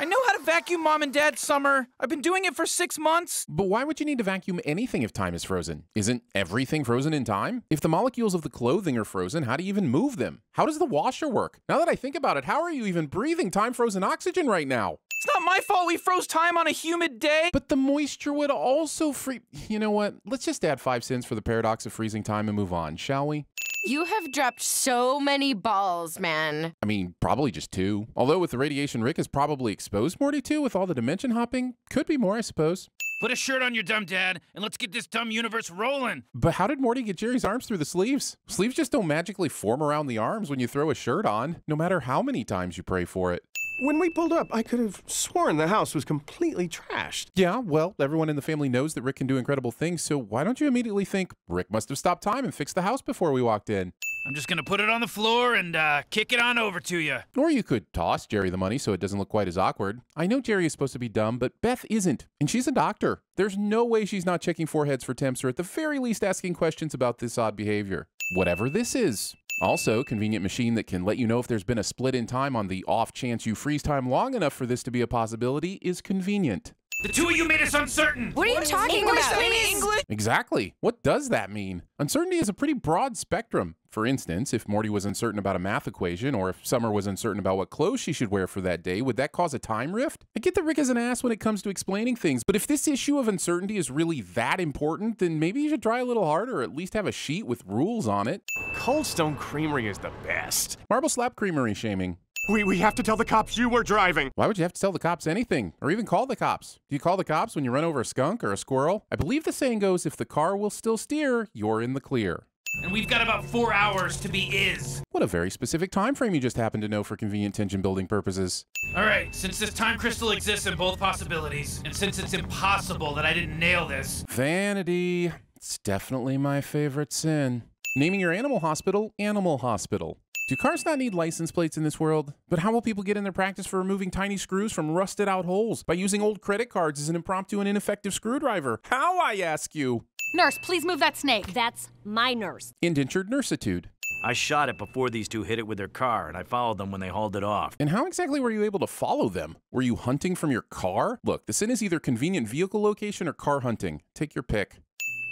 I know how to vacuum, Mom and Dad, Summer. I've been doing it for 6 months. But why would you need to vacuum anything if time is frozen? Isn't everything frozen in time? If the molecules of the clothing are frozen, how do you even move them? How does the washer work? Now that I think about it, how are you even breathing time-frozen oxygen right now? It's not my fault we froze time on a humid day. But the moisture would also freeze. You know what? Let's just add 5 cents for the paradox of freezing time and move on, shall we? You have dropped so many balls, man. I mean, probably just 2. Although with the radiation Rick has probably exposed Morty to with all the dimension hopping. Could be more, I suppose. Put a shirt on your dumb dad, and let's get this dumb universe rolling. But how did Morty get Jerry's arms through the sleeves? Sleeves just don't magically form around the arms when you throw a shirt on, no matter how many times you pray for it. When we pulled up, I could have sworn the house was completely trashed. Yeah, well, everyone in the family knows that Rick can do incredible things, so why don't you immediately think, Rick must have stopped time and fixed the house before we walked in? I'm just gonna put it on the floor and kick it on over to you. Or you could toss Jerry the money so it doesn't look quite as awkward. I know Jerry is supposed to be dumb, but Beth isn't, and she's a doctor. There's no way she's not checking foreheads for temps or at the very least asking questions about this odd behavior. Whatever this is. Also, convenient machine that can let you know if there's been a split in time on the off chance you freeze time long enough for this to be a possibility is convenient. The two of you made us uncertain! What are you talking about? Exactly. What does that mean? Uncertainty is a pretty broad spectrum. For instance, if Morty was uncertain about a math equation, or if Summer was uncertain about what clothes she should wear for that day, would that cause a time rift? I get that Rick is an ass when it comes to explaining things, but if this issue of uncertainty is really that important, then maybe you should try a little harder, or at least have a sheet with rules on it. Cold Stone Creamery is the best. Marble Slab Creamery shaming. We have to tell the cops you were driving. Why would you have to tell the cops anything, or even call the cops? Do you call the cops when you run over a skunk or a squirrel? I believe the saying goes, if the car will still steer, you're in the clear. And we've got about 4 hours to be is. What a very specific time frame you just happen to know for convenient tension building purposes. All right, since this time crystal exists in both possibilities, and since it's impossible that I didn't nail this. Vanity, it's definitely my favorite sin. Naming your animal hospital, Animal Hospital. Do cars not need license plates in this world? But how will people get in their practice for removing tiny screws from rusted out holes by using old credit cards as an impromptu and ineffective screwdriver? How, I ask you? Nurse, please move that snake. That's my nurse. Indentured nursitude. I shot it before these two hit it with their car, and I followed them when they hauled it off. And how exactly were you able to follow them? Were you hunting from your car? Look, the sin is either convenient vehicle location or car hunting. Take your pick.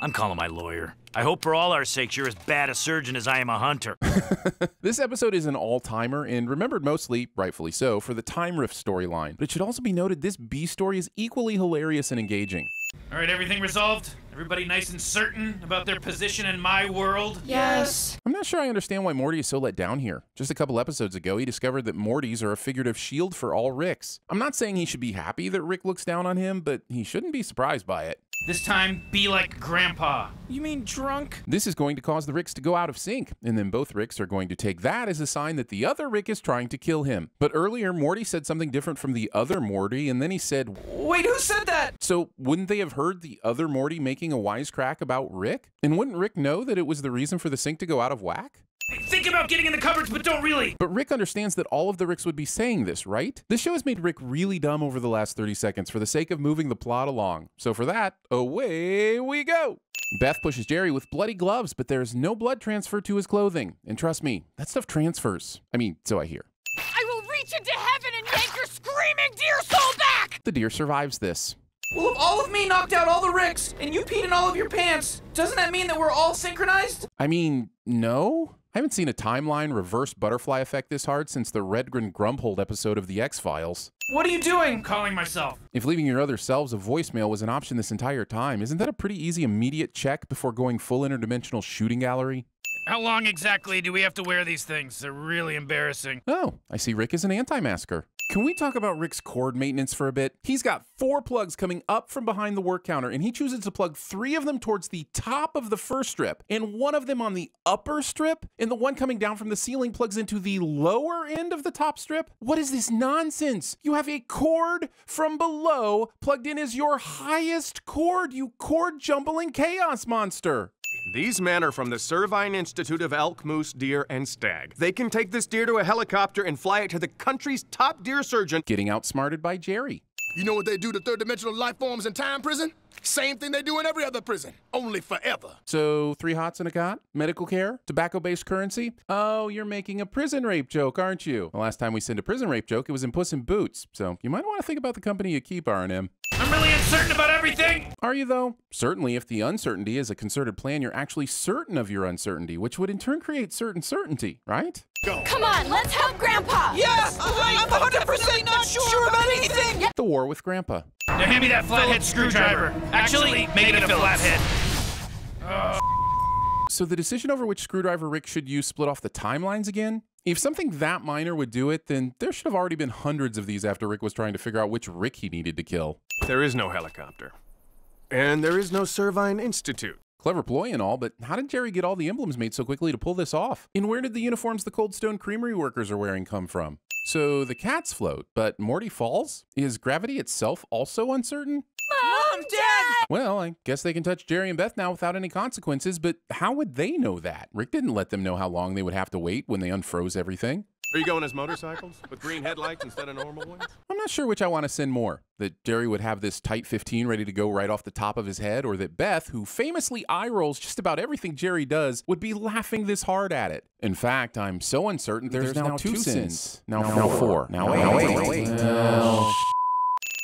I'm calling my lawyer. I hope for all our sakes you're as bad a surgeon as I am a hunter. This episode is an all-timer and remembered mostly, rightfully so, for the time rift storyline. But it should also be noted this B story is equally hilarious and engaging. All right, everything resolved? Everybody nice and certain about their position in my world? Yes. I'm not sure I understand why Morty is so let down here. Just a couple episodes ago, he discovered that Mortys are a figurative shield for all Ricks. I'm not saying he should be happy that Rick looks down on him, but he shouldn't be surprised by it. This time, be like Grandpa. You mean drunk? This is going to cause the Ricks to go out of sync, and then both Ricks are going to take that as a sign that the other Rick is trying to kill him. But earlier, Morty said something different from the other Morty, and then he said, wait, who said that? So wouldn't they have heard the other Morty making a wisecrack about Rick? And wouldn't Rick know that it was the reason for the sync to go out of whack? Think about getting in the cupboards, but don't really. But Rick understands that all of the Ricks would be saying this, right? This show has made Rick really dumb over the last 30 seconds for the sake of moving the plot along. So for that, away we go. Beth pushes Jerry with bloody gloves, but there is no blood transfer to his clothing. And trust me, that stuff transfers. I mean, so I hear. I will reach into heaven and yank your screaming deer soul back! The deer survives this. Well, if all of me knocked out all the Ricks, and you peed in all of your pants, doesn't that mean that we're all synchronized? I mean, no. I haven't seen a timeline reverse butterfly effect this hard since the Redgren Grumhold episode of The X-Files. What are you doing? I'm calling myself. If leaving your other selves a voicemail was an option this entire time, isn't that a pretty easy immediate check before going full interdimensional shooting gallery? How long exactly do we have to wear these things? They're really embarrassing. Oh, I see Rick is an anti-masker. Can we talk about Rick's cord maintenance for a bit? He's got 4 plugs coming up from behind the work counter, and he chooses to plug 3 of them towards the top of the first strip, and 1 of them on the upper strip, and the one coming down from the ceiling plugs into the lower end of the top strip? What is this nonsense? You have a cord from below plugged in as your highest cord, you cord-jumbling chaos monster. These men are from the Servine Institute of Elk, Moose, Deer, and Stag. They can take this deer to a helicopter and fly it to the country's top deer surgeon. Getting outsmarted by Jerry. You know what they do to third-dimensional life forms in time prison? Same thing they do in every other prison, only forever. So, 3 hots and a cot, medical care, tobacco-based currency. Oh, you're making a prison rape joke, aren't you? The last time we sent a prison rape joke, it was in Puss in Boots. So, you might want to think about the company you keep, R&M. I'm really uncertain about everything! Are you, though? Certainly, if the uncertainty is a concerted plan, you're actually certain of your uncertainty, which would in turn create certain certainty, right? Go. Come on, let's help Grandpa! Yes! I'm 100% not sure about anything! Yeah. The war with Grandpa. Now hand me that flathead screwdriver. Actually, make it a flathead. So the decision over which screwdriver Rick should use split off the timelines again? If something that minor would do it, then there should have already been hundreds of these after Rick was trying to figure out which Rick he needed to kill. There is no helicopter. And there is no Servine Institute. Clever ploy and all, but how did Jerry get all the emblems made so quickly to pull this off? And where did the uniforms the Cold Stone Creamery workers are wearing come from? So the cats float, but Morty falls? Is gravity itself also uncertain? Mom, Dad! Well, I guess they can touch Jerry and Beth now without any consequences, but how would they know that? Rick didn't let them know how long they would have to wait when they unfroze everything. Are you going as motorcycles with green headlights instead of normal ones? I'm not sure which I want to send more. That Jerry would have this tight 15 ready to go right off the top of his head, or that Beth, who famously eye rolls just about everything Jerry does, would be laughing this hard at it. In fact, I'm so uncertain there's now two sins. Now four. Now eight.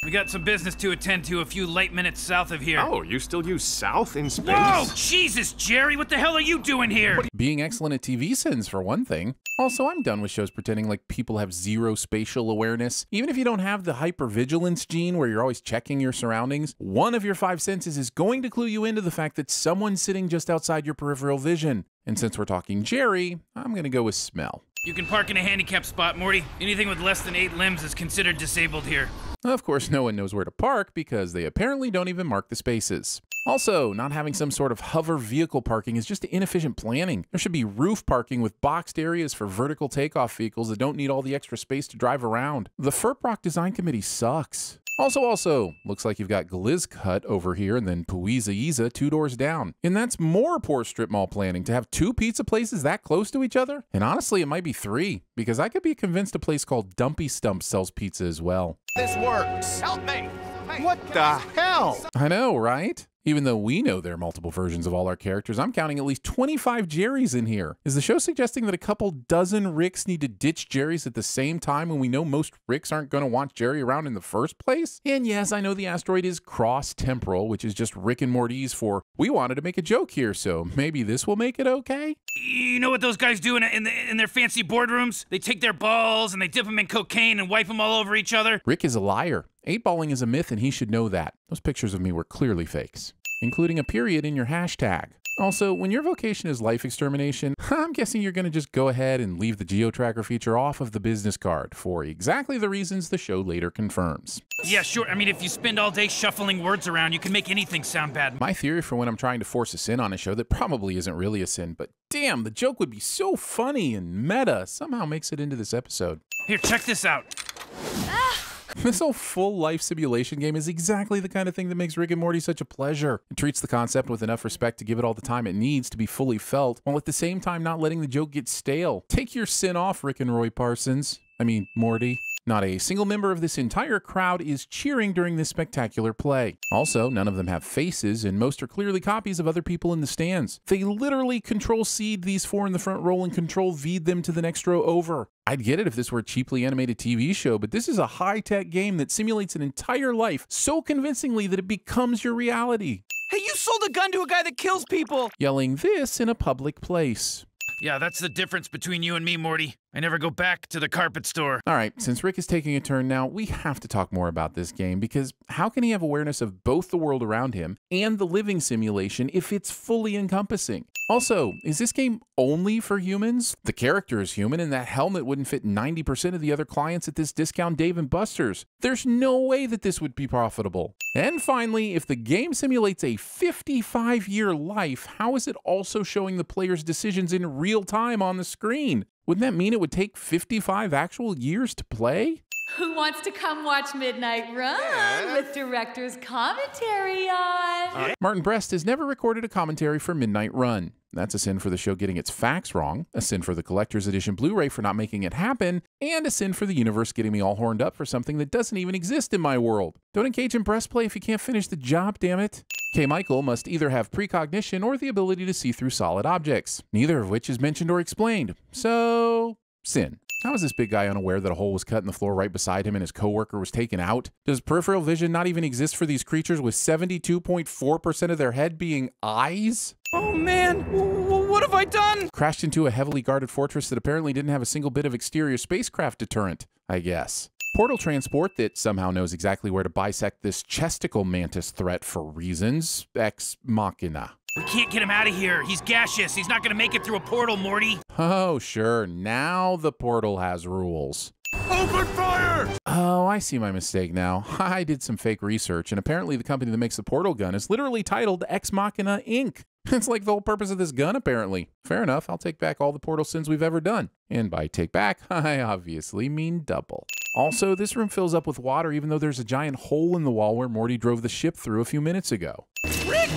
We got some business to attend to a few late minutes south of here. Oh, you still use south in space? Whoa, Jesus, Jerry, what the hell are you doing here? Being excellent at TV sins, for one thing. Also, I'm done with shows pretending like people have zero spatial awareness. Even if you don't have the hypervigilance gene where you're always checking your surroundings, one of your 5 senses is going to clue you into the fact that someone's sitting just outside your peripheral vision. And since we're talking Jerry, I'm going to go with smell. You can park in a handicapped spot, Morty. Anything with less than 8 limbs is considered disabled here. Of course, no one knows where to park because they apparently don't even mark the spaces. Also, not having some sort of hover vehicle parking is just inefficient planning. There should be roof parking with boxed areas for vertical takeoff vehicles that don't need all the extra space to drive around. The FERPROC design committee sucks. Also, looks like you've got Glizcut over here and then Puiza-Iza 2 doors down. And that's more poor strip mall planning to have 2 pizza places that close to each other. And honestly, it might be 3, because I could be convinced a place called Dumpy Stump sells pizza as well. This works. Help me. Hey, what the hell? I know, right? Even though we know there are multiple versions of all our characters, I'm counting at least 25 Jerrys in here. Is the show suggesting that a couple dozen Ricks need to ditch Jerrys at the same time when we know most Ricks aren't going to want Jerry around in the first place? And yes, I know the asteroid is cross-temporal, which is just Rick and Morty's for, we wanted to make a joke here, so maybe this will make it okay? You know what those guys do in their fancy boardrooms? They take their balls and they dip them in cocaine and wipe them all over each other. Rick is a liar. 8-balling is a myth and he should know that. Those pictures of me were clearly fakes, including a period in your hashtag. Also, when your vocation is life extermination, I'm guessing you're going to just go ahead and leave the GeoTracker feature off of the business card for exactly the reasons the show later confirms. Yeah, sure. I mean, if you spend all day shuffling words around, you can make anything sound bad. My theory for when I'm trying to force a sin on a show that probably isn't really a sin, but damn, the joke would be so funny and meta, somehow makes it into this episode. Here, check this out. This whole full life simulation game is exactly the kind of thing that makes Rick and Morty such a pleasure. It treats the concept with enough respect to give it all the time it needs to be fully felt, while at the same time not letting the joke get stale. Take your sin off, Rick and Roy Parsons. I mean, Morty. Not a single member of this entire crowd is cheering during this spectacular play. Also, none of them have faces, and most are clearly copies of other people in the stands. They literally Control-C'd these 4 in the front row and Control-V'd them to the next row over. I'd get it if this were a cheaply animated TV show, but this is a high-tech game that simulates an entire life so convincingly that it becomes your reality. Hey, you sold a gun to a guy that kills people! Yelling this in a public place. Yeah, that's the difference between you and me, Morty. I never go back to the carpet store. All right, since Rick is taking a turn now, we have to talk more about this game because how can he have awareness of both the world around him and the living simulation if it's fully encompassing? Also, is this game only for humans? The character is human and that helmet wouldn't fit 90% of the other clients at this discount Dave & Buster's. There's no way that this would be profitable. And finally, if the game simulates a 55-year life, how is it also showing the player's decisions in real time on the screen? Wouldn't that mean it would take 55 actual years to play? Who wants to come watch Midnight Run with director's commentary on? Martin Brest has never recorded a commentary for Midnight Run. That's a sin for the show getting its facts wrong, a sin for the Collector's Edition Blu-ray for not making it happen, and a sin for the universe getting me all horned up for something that doesn't even exist in my world. Don't engage in Brest play if you can't finish the job, damn it. K. Michael must either have precognition or the ability to see through solid objects, neither of which is mentioned or explained. So, sin. How is this big guy unaware that a hole was cut in the floor right beside him and his coworker was taken out? Does peripheral vision not even exist for these creatures with 72.4% of their head being eyes? Oh man, what have I done? Crashed into a heavily guarded fortress that apparently didn't have a single bit of exterior spacecraft deterrent, I guess. Portal Transport that somehow knows exactly where to bisect this chesticle mantis threat for reasons. Ex machina. We can't get him out of here. He's gaseous. He's not gonna make it through a portal, Morty. Oh, sure. Now the portal has rules. Open fire! Oh, I see my mistake now. I did some fake research, and apparently the company that makes the portal gun is literally titled Ex Machina, Inc. It's like the whole purpose of this gun, apparently. Fair enough. I'll take back all the portal sins we've ever done. And by take back, I obviously mean double. Also, this room fills up with water even though there's a giant hole in the wall where Morty drove the ship through a few minutes ago. Rick!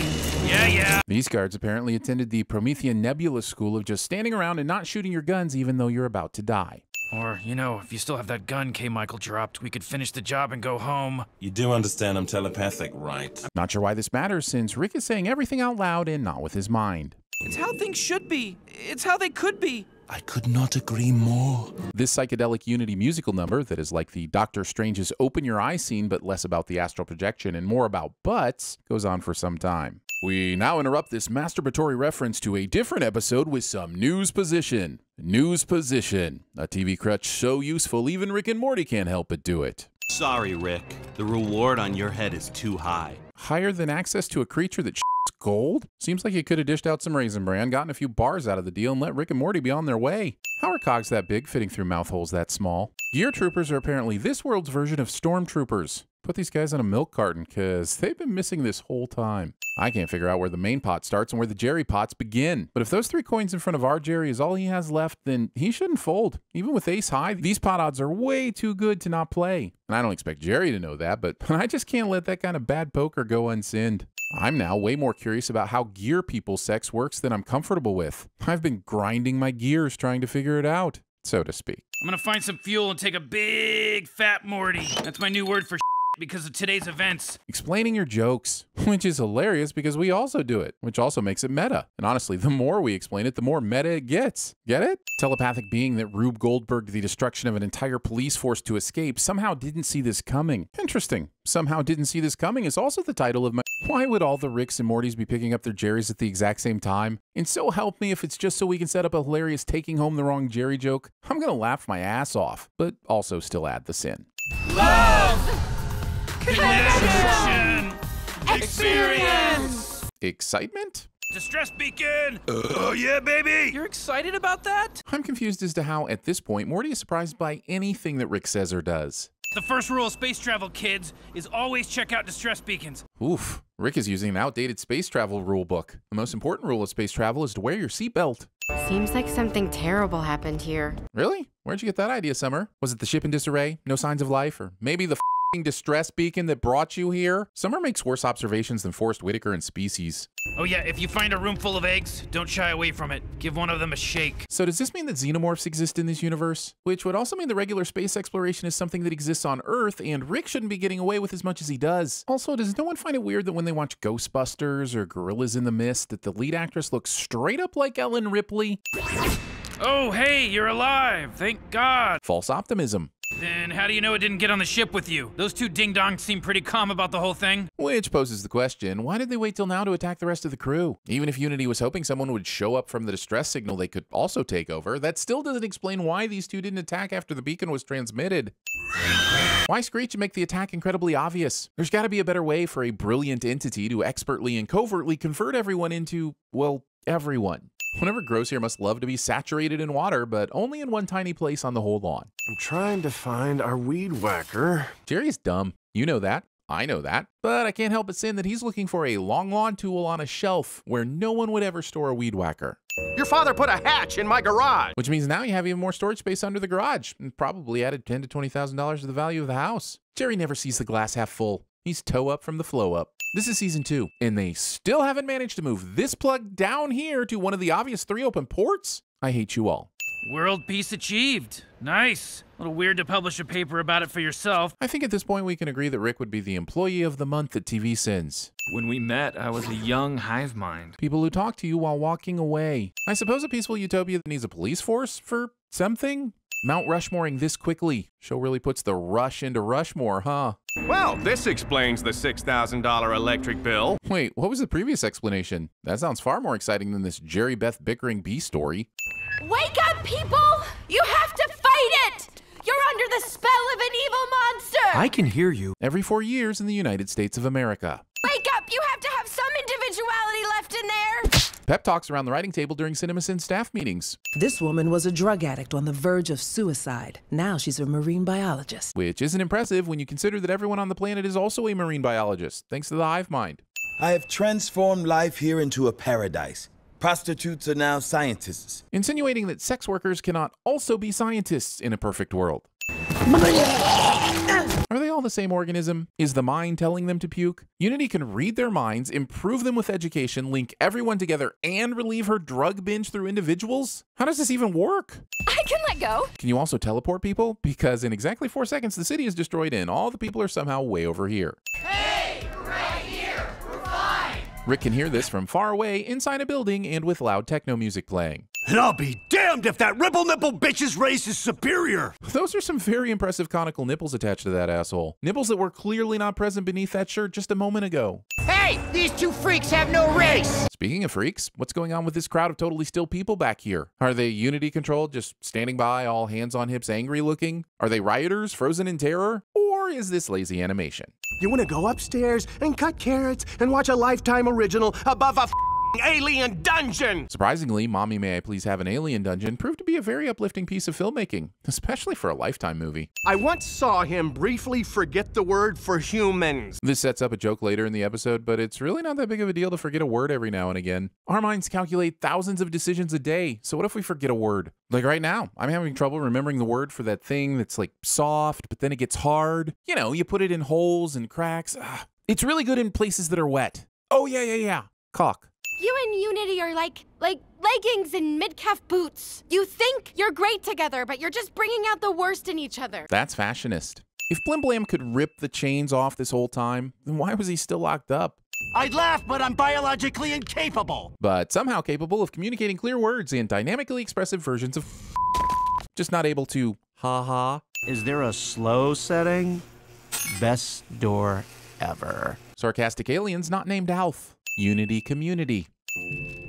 Yeah. These guards apparently attended the Promethean Nebula school of just standing around and not shooting your guns even though you're about to die. Or, you know, if you still have that gun K. Michael dropped, we could finish the job and go home. You do understand I'm telepathic, right? Not sure why this matters since Rick is saying everything out loud and not with his mind. It's how things should be. It's how they could be. I could not agree more. This psychedelic Unity musical number that is like the Doctor Strange's Open Your Eyes scene, but less about the astral projection and more about butts, goes on for some time. We now interrupt this masturbatory reference to a different episode with some news position. News position. A TV crutch so useful even Rick and Morty can't help but do it. Sorry, Rick. The reward on your head is too high. Higher than access to a creature that gold? Seems like you could have dished out some Raisin Bran, gotten a few bars out of the deal, and let Rick and Morty be on their way. How are cogs that big fitting through mouth holes that small? Gear troopers are apparently this world's version of stormtroopers. Put these guys on a milk carton, because they've been missing this whole time. I can't figure out where the main pot starts and where the Jerry pots begin. But if those three coins in front of our Jerry is all he has left, then he shouldn't fold. Even with ace high, these pot odds are way too good to not play. And I don't expect Jerry to know that, but I just can't let that kind of bad poker go unsinned. I'm now way more curious about how gear people sex works than I'm comfortable with. I've been grinding my gears trying to figure it out, so to speak. I'm gonna find some fuel and take a big fat Morty. That's my new word for because of today's events. Explaining your jokes, which is hilarious because we also do it, which also makes it meta. And honestly, the more we explain it, the more meta it gets. Get it? Telepathic being that Rube Goldberg, the destruction of an entire police force to escape, somehow didn't see this coming. Interesting. Somehow didn't see this coming is also the title of my... Why would all the Ricks and Mortys be picking up their Jerrys at the exact same time? And so help me if it's just so we can set up a hilarious taking home the wrong Jerry joke. I'm gonna laugh my ass off, but also still add the sin. Love! Connection! Experience! Excitement? Distress beacon! Oh yeah, baby! You're excited about that? I'm confused as to how, at this point, Morty is surprised by anything that Rick says or does. The first rule of space travel, kids, is always check out distress beacons. Oof. Rick is using an outdated space travel rule book. The most important rule of space travel is to wear your seatbelt. Seems like something terrible happened here. Really? Where'd you get that idea, Summer? Was it the ship in disarray? No signs of life? Or maybe the distress beacon that brought you here? Summer makes worse observations than Forrest Whitaker in Species. Oh yeah, if you find a room full of eggs, don't shy away from it. Give one of them a shake. So does this mean that xenomorphs exist in this universe? Which would also mean the regular space exploration is something that exists on Earth, and Rick shouldn't be getting away with as much as he does. Also, does no one find it weird that when they watch Ghostbusters or Gorillas in the Mist, that the lead actress looks straight up like Ellen Ripley? Oh, hey, you're alive. Thank God. False optimism. Then how do you know it didn't get on the ship with you? Those two ding-dongs seem pretty calm about the whole thing. Which poses the question, why did they wait till now to attack the rest of the crew? Even if Unity was hoping someone would show up from the distress signal they could also take over, that still doesn't explain why these two didn't attack after the beacon was transmitted. Why screech and make the attack incredibly obvious? There's gotta be a better way for a brilliant entity to expertly and covertly convert everyone into, well, everyone. Whatever grows here must love to be saturated in water, but only in one tiny place on the whole lawn. I'm trying to find our weed whacker. Jerry's dumb. You know that. I know that. But I can't help but sin that he's looking for a long lawn tool on a shelf where no one would ever store a weed whacker. Your father put a hatch in my garage. Which means now you have even more storage space under the garage and probably added $10,000 to $20,000 to the value of the house. Jerry never sees the glass half full. He's toe up from the flow up. This is season 2, and they still haven't managed to move this plug down here to one of the obvious 3 open ports. I hate you all. World peace achieved. Nice. A little weird to publish a paper about it for yourself. I think at this point we can agree that Rick would be the employee of the month at TV Sins. When we met, I was a young hive mind. People who talk to you while walking away. I suppose a peaceful utopia needs a police force for something? Mount Rushmoring this quickly. Show really puts the rush into Rushmore, huh? Well, this explains the $6,000 electric bill. Wait, what was the previous explanation? That sounds far more exciting than this Jerry Beth bickering bee story. Wake up, people! You have to fight it! You're under the spell of an evil monster! I can hear you. Every 4 years in the United States of America. Wake up! You have to have some individuality left in there! Pep talks around the writing table during CinemaSins staff meetings. This woman was a drug addict on the verge of suicide. Now she's a marine biologist. Which isn't impressive when you consider that everyone on the planet is also a marine biologist, thanks to the hive mind. I have transformed life here into a paradise. Prostitutes are now scientists. Insinuating that sex workers cannot also be scientists in a perfect world. Are they all the same organism? Is the mind telling them to puke? Unity can read their minds, improve them with education, link everyone together, and relieve her drug binge through individuals? How does this even work? I can let go. Can you also teleport people? Because in exactly 4 seconds, the city is destroyed and all the people are somehow way over here. Hey, we're right here. We're fine. Rick can hear this from far away, inside a building, and with loud techno music playing. And I'll be damned if that ripple nipple bitch's race is superior. Those are some very impressive conical nipples attached to that asshole. Nipples that were clearly not present beneath that shirt just a moment ago. Hey, these two freaks have no race. Speaking of freaks, what's going on with this crowd of totally still people back here? Are they unity controlled, just standing by, all hands on hips, angry looking? Are they rioters, frozen in terror? Or is this lazy animation? You want to go upstairs and cut carrots and watch a Lifetime original above a alien dungeon? Surprisingly, Mommy, May I Please Have an Alien Dungeon proved to be a very uplifting piece of filmmaking, especially for a Lifetime movie. I once saw him briefly forget the word for humans. This sets up a joke later in the episode, but it's really not that big of a deal to forget a word every now and again. Our minds calculate thousands of decisions a day, so what if we forget a word? Like right now, I'm having trouble remembering the word for that thing that's like soft, but then it gets hard. You know, you put it in holes and cracks. Ugh. It's really good in places that are wet. Oh, yeah. Caulk. You and Unity are like leggings and mid-calf boots. You think you're great together, but you're just bringing out the worst in each other. That's fashionist. If Blim Blam could rip the chains off this whole time, then why was he still locked up? I'd laugh, but I'm biologically incapable. But somehow capable of communicating clear words and dynamically expressive versions of just not able to ha-ha. Is there a slow setting? Best door ever. Sarcastic aliens not named Alf. Unity community.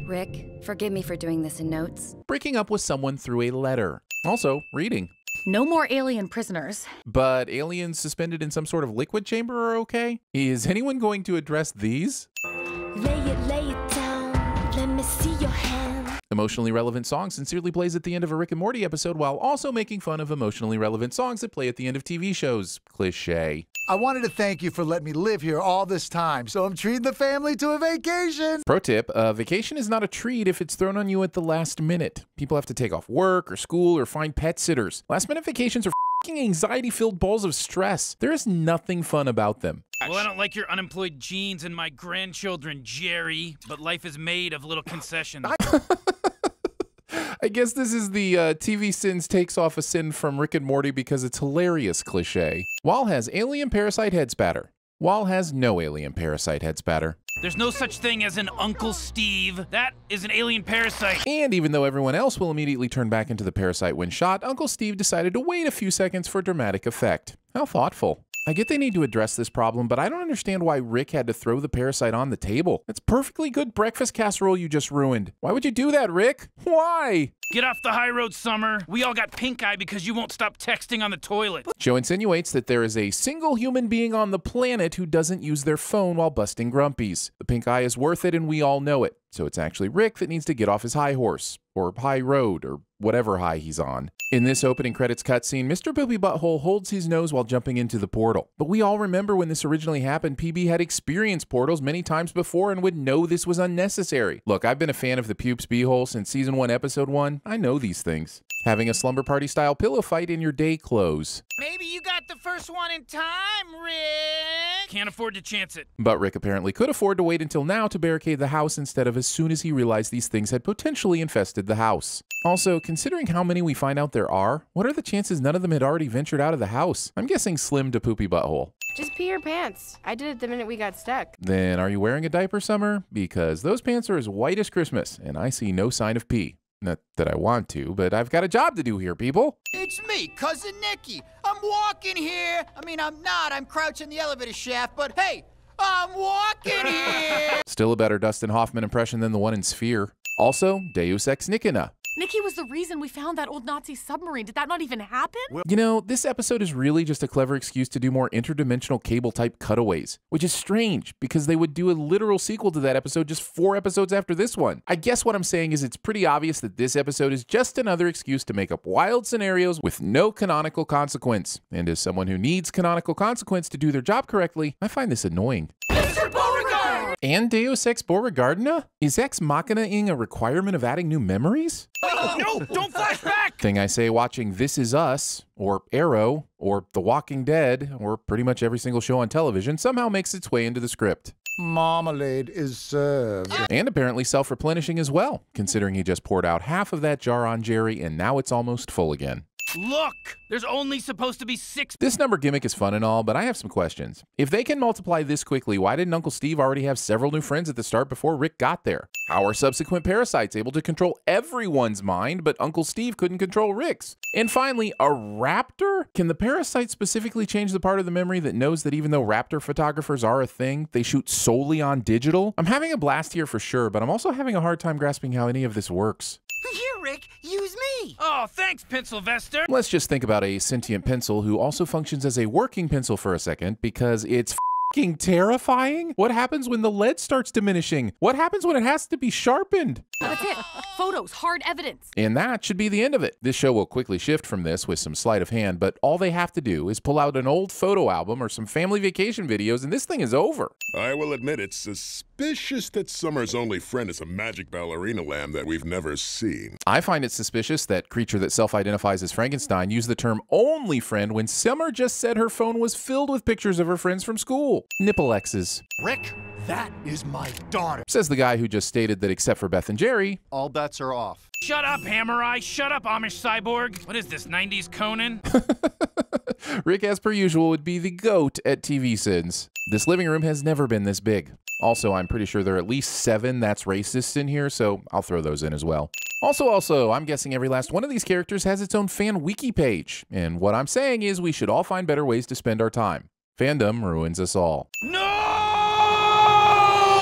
Rick, forgive me for doing this in notes. Breaking up with someone through a letter. Also, reading. No more alien prisoners. But aliens suspended in some sort of liquid chamber are okay? Is anyone going to address these? Lay it down. Let me see your hand. Emotionally relevant song sincerely plays at the end of a Rick and Morty episode while also making fun of emotionally relevant songs that play at the end of TV shows. Cliche. I wanted to thank you for letting me live here all this time, so I'm treating the family to a vacation. Pro tip, a vacation is not a treat if it's thrown on you at the last minute. People have to take off work or school or find pet sitters. Last minute vacations are f***ing anxiety-filled balls of stress. There is nothing fun about them. Well, I don't like your unemployed genes and my grandchildren, Jerry, but life is made of little concessions. I guess this is the TV Sins takes off a sin from Rick and Morty because it's hilarious cliche. Wall has alien parasite head spatter. Wall has no alien parasite head spatter. There's no such thing as an Uncle Steve. That is an alien parasite. And even though everyone else will immediately turn back into the parasite when shot, Uncle Steve decided to wait a few seconds for dramatic effect. How thoughtful. I get they need to address this problem, but I don't understand why Rick had to throw the parasite on the table. That's perfectly good breakfast casserole you just ruined. Why would you do that, Rick? Why? Get off the high road, Summer. We all got pink eye because you won't stop texting on the toilet. Joe insinuates that there is a single human being on the planet who doesn't use their phone while busting grumpies. The pink eye is worth it and we all know it. So it's actually Rick that needs to get off his high horse, or high road, or whatever high he's on. In this opening credits cutscene, Mr. Poopy Butthole holds his nose while jumping into the portal. But we all remember when this originally happened, PB had experienced portals many times before and would know this was unnecessary. Look, I've been a fan of the Poops Beehole since Season 1, Episode 1. I know these things. Having a slumber party-style pillow fight in your day clothes. Maybe you got the first one in time, Rick! Can't afford to chance it. But Rick apparently could afford to wait until now to barricade the house instead of as soon as he realized these things had potentially infested the house. Also, considering how many we find out there are, what are the chances none of them had already ventured out of the house? I'm guessing slim to Poopy Butthole. Just pee your pants. I did it the minute we got stuck. Then are you wearing a diaper, Summer? Because those pants are as white as Christmas, and I see no sign of pee. Not that I want to, but I've got a job to do here, people. It's me, Cousin Nicky. I'm walking here. I mean, I'm not. I'm crouching in the elevator shaft, but hey, I'm walking here. Still a better Dustin Hoffman impression than the one in Sphere. Also, Deus Ex Machina. Nicky was the reason we found that old Nazi submarine. Did that not even happen? You know, this episode is really just a clever excuse to do more interdimensional cable-type cutaways, which is strange because they would do a literal sequel to that episode just 4 episodes after this one. I guess what I'm saying is it's pretty obvious that this episode is just another excuse to make up wild scenarios with no canonical consequence. And as someone who needs canonical consequence to do their job correctly, I find this annoying. And Deus Ex Beauregardina? Is Ex Machina-ing a requirement of adding new memories? No, don't flash back! Thing I say watching This Is Us, or Arrow, or The Walking Dead, or pretty much every single show on television somehow makes its way into the script. Marmalade is served. And apparently self-replenishing as well, considering he just poured out half of that jar on Jerry and now it's almost full again. Look, there's only supposed to be 6. This number gimmick is fun and all, but I have some questions. If they can multiply this quickly, why didn't Uncle Steve already have several new friends at the start before Rick got there? How are subsequent parasites able to control everyone's mind, but Uncle Steve couldn't control Rick's? And finally, a raptor? Can the parasite specifically change the part of the memory that knows that even though raptor photographers are a thing, they shoot solely on digital? I'm having a blast here for sure, but I'm also having a hard time grasping how any of this works. Here, Rick, use me! Oh, thanks, Pencilvester! Let's just think about a sentient pencil who also functions as a working pencil for a second, because it's f***ing terrifying. What happens when the lead starts diminishing? What happens when it has to be sharpened? That's it. Photos, hard evidence. And that should be the end of it. This show will quickly shift from this with some sleight of hand, but all they have to do is pull out an old photo album or some family vacation videos, and this thing is over. I will admit it's suspicious that Summer's only friend is a magic ballerina lamb that we've never seen. I find it suspicious that creature that self-identifies as Frankenstein used the term only friend when Summer just said her phone was filled with pictures of her friends from school. Nipple X's. Rick, that is my daughter, says the guy who just stated that except for Beth and Jerry, all bets are off. Shut up, Hammer Eye. Shut up, Amish Cyborg. What is this, 90s Conan? Rick, as per usual, would be the goat at TV sins. This living room has never been this big. Also, I'm pretty sure there are at least 7 that's racists in here, so I'll throw those in as well. Also, I'm guessing every last one of these characters has its own fan wiki page. And what I'm saying is we should all find better ways to spend our time. Fandom ruins us all. No!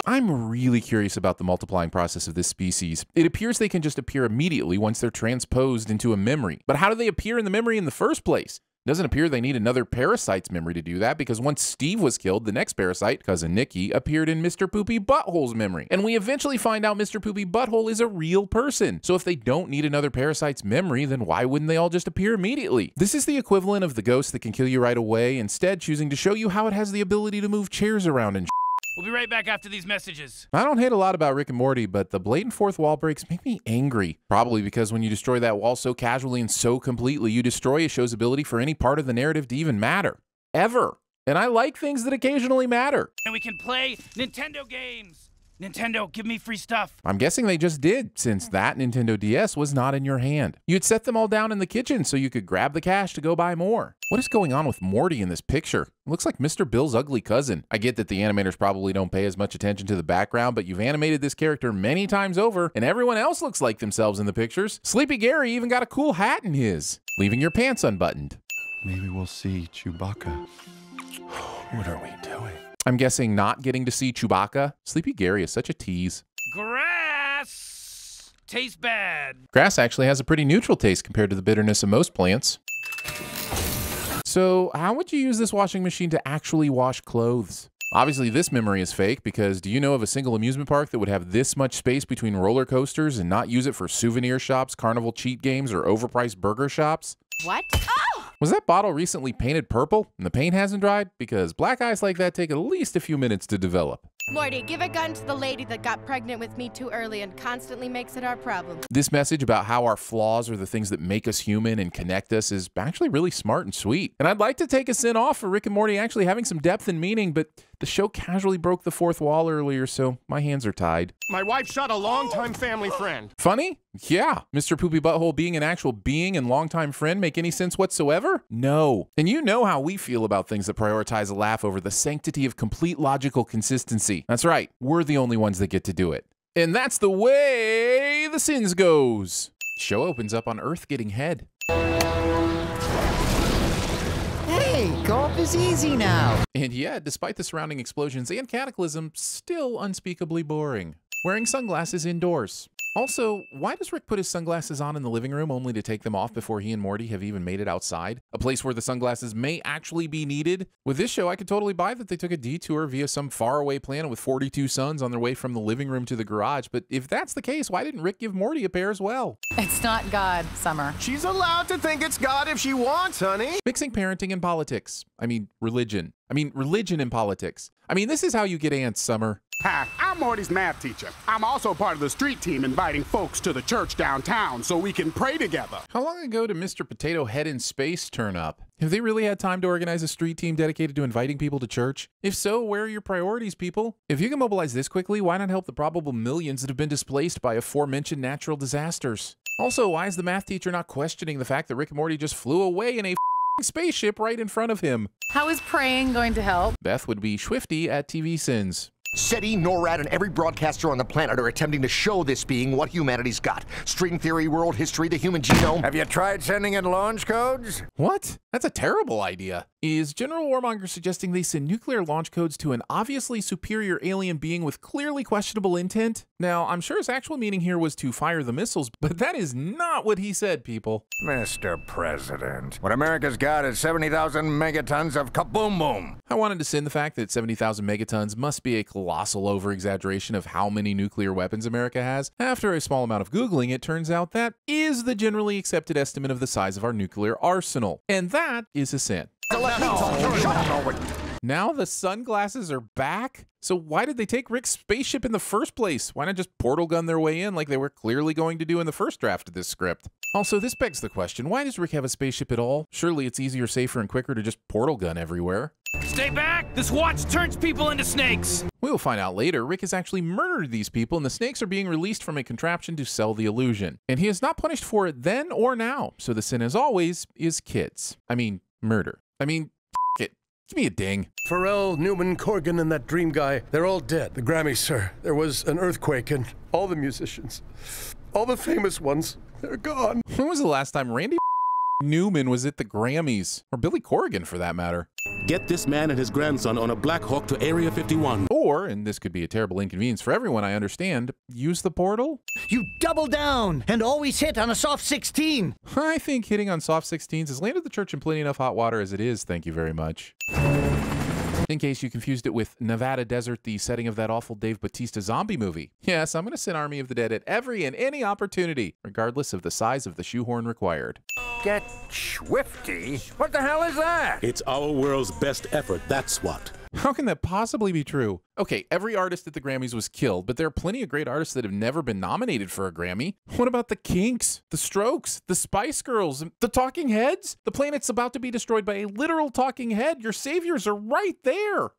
I'm really curious about the multiplying process of this species. It appears they can just appear immediately once they're transposed into a memory. But how do they appear in the memory in the first place? Doesn't appear they need another parasite's memory to do that, because once Steve was killed, the next parasite, Cousin Nicky, appeared in Mr. Poopy Butthole's memory. And we eventually find out Mr. Poopy Butthole is a real person. So if they don't need another parasite's memory, then why wouldn't they all just appear immediately? This is the equivalent of the ghost that can kill you right away, instead choosing to show you how it has the ability to move chairs around and shit. We'll be right back after these messages. I don't hate a lot about Rick and Morty, but the blatant fourth wall breaks make me angry. Probably because when you destroy that wall so casually and so completely, you destroy a show's ability for any part of the narrative to even matter. Ever. And I like things that occasionally matter. And we can play Nintendo games. Nintendo, give me free stuff. I'm guessing they just did, since that Nintendo DS was not in your hand. You'd set them all down in the kitchen so you could grab the cash to go buy more. What is going on with Morty in this picture? It looks like Mr. Bill's ugly cousin. I get that the animators probably don't pay as much attention to the background, but you've animated this character many times over, and everyone else looks like themselves in the pictures. Sleepy Gary even got a cool hat in his, leaving your pants unbuttoned. Maybe we'll see Chewbacca. What are we doing? I'm guessing not getting to see Chewbacca. Sleepy Gary is such a tease. Grass tastes bad. Grass actually has a pretty neutral taste compared to the bitterness of most plants. So how would you use this washing machine to actually wash clothes? Obviously, this memory is fake because do you know of a single amusement park that would have this much space between roller coasters and not use it for souvenir shops, carnival cheat games, or overpriced burger shops? What? Oh! Was that bottle recently painted purple and the paint hasn't dried? Because black eyes like that take at least a few minutes to develop. Morty, give a gun to the lady that got pregnant with me too early and constantly makes it our problem. This message about how our flaws are the things that make us human and connect us is actually really smart and sweet. And I'd like to take a sin off for Rick and Morty actually having some depth and meaning, but the show casually broke the fourth wall earlier, so my hands are tied. My wife shot a longtime family friend. Funny? Yeah. Mr. Poopy Butthole being an actual being and longtime friend make any sense whatsoever? No. And you know how we feel about things that prioritize a laugh over the sanctity of complete logical consistency. That's right, we're the only ones that get to do it. And that's the way The Sims goes. Show opens up on Earth getting head. Hey, golf is easy now. And yeah, despite the surrounding explosions and cataclysm, still unspeakably boring. Wearing sunglasses indoors. Also, why does Rick put his sunglasses on in the living room only to take them off before he and Morty have even made it outside? A place where the sunglasses may actually be needed? With this show, I could totally buy that they took a detour via some faraway planet with 42 suns on their way from the living room to the garage, but if that's the case, why didn't Rick give Morty a pair as well? It's not God, Summer. She's allowed to think it's God if she wants, honey. Mixing parenting and politics. I mean, religion and politics. I mean, this is how you get ants, Summer. Hi, I'm Morty's math teacher. I'm also part of the street team inviting folks to the church downtown so we can pray together. How long ago did Mr. Potato Head in Space turn up? Have they really had time to organize a street team dedicated to inviting people to church? If so, where are your priorities, people? If you can mobilize this quickly, why not help the probable millions that have been displaced by aforementioned natural disasters? Also, why is the math teacher not questioning the fact that Rick and Morty just flew away in a spaceship right in front of him? How is praying going to help? Beth would be Swifty at TV Sins. SETI, NORAD, and every broadcaster on the planet are attempting to show this being what humanity's got. String theory, world history, the human genome. Have you tried sending in launch codes? What? That's a terrible idea. Is General Warmonger suggesting they send nuclear launch codes to an obviously superior alien being with clearly questionable intent? Now, I'm sure his actual meaning here was to fire the missiles, but that is not what he said, people. Mr. President, what America's got is 70,000 megatons of kaboom boom. I wanted to sin the fact that 70,000 megatons must be a colossal over-exaggeration of how many nuclear weapons America has. After a small amount of Googling, it turns out that is the generally accepted estimate of the size of our nuclear arsenal. And that is a sin. Now the sunglasses are back? So why did they take Rick's spaceship in the first place? Why not just portal gun their way in like they were clearly going to do in the first draft of this script? Also, this begs the question, why does Rick have a spaceship at all? Surely it's easier, safer, and quicker to just portal gun everywhere. Stay back! This watch turns people into snakes! We'll find out later, Rick has actually murdered these people and the snakes are being released from a contraption to sell the illusion. And he is not punished for it then or now, so the sin as always is kids. I mean, murder. F*** it. Give me a ding. Pharrell, Newman, Corgan, and that dream guy, they're all dead. The Grammys, sir. There was an earthquake and all the musicians, all the famous ones, they're gone. When was the last time Randy Newman was at the Grammys? Or Billy Corgan, for that matter. Get this man and his grandson on a Black Hawk to Area 51. Or, and this could be a terrible inconvenience for everyone, I understand, use the portal? You double down and always hit on a soft 16. I think hitting on soft 16s has landed the church in plenty enough hot water as it is, thank you very much. In case you confused it with Nevada Desert, the setting of that awful Dave Bautista zombie movie. Yes, I'm going to send Army of the Dead at every and any opportunity, regardless of the size of the shoehorn required. Get Swifty? What the hell is that? It's our world's best effort, that's what. How can that possibly be true? Okay, every artist at the Grammys was killed, but there are plenty of great artists that have never been nominated for a Grammy. What about the Kinks, the Strokes, the Spice Girls, the Talking Heads? The planet's about to be destroyed by a literal talking head. Your saviors are right there.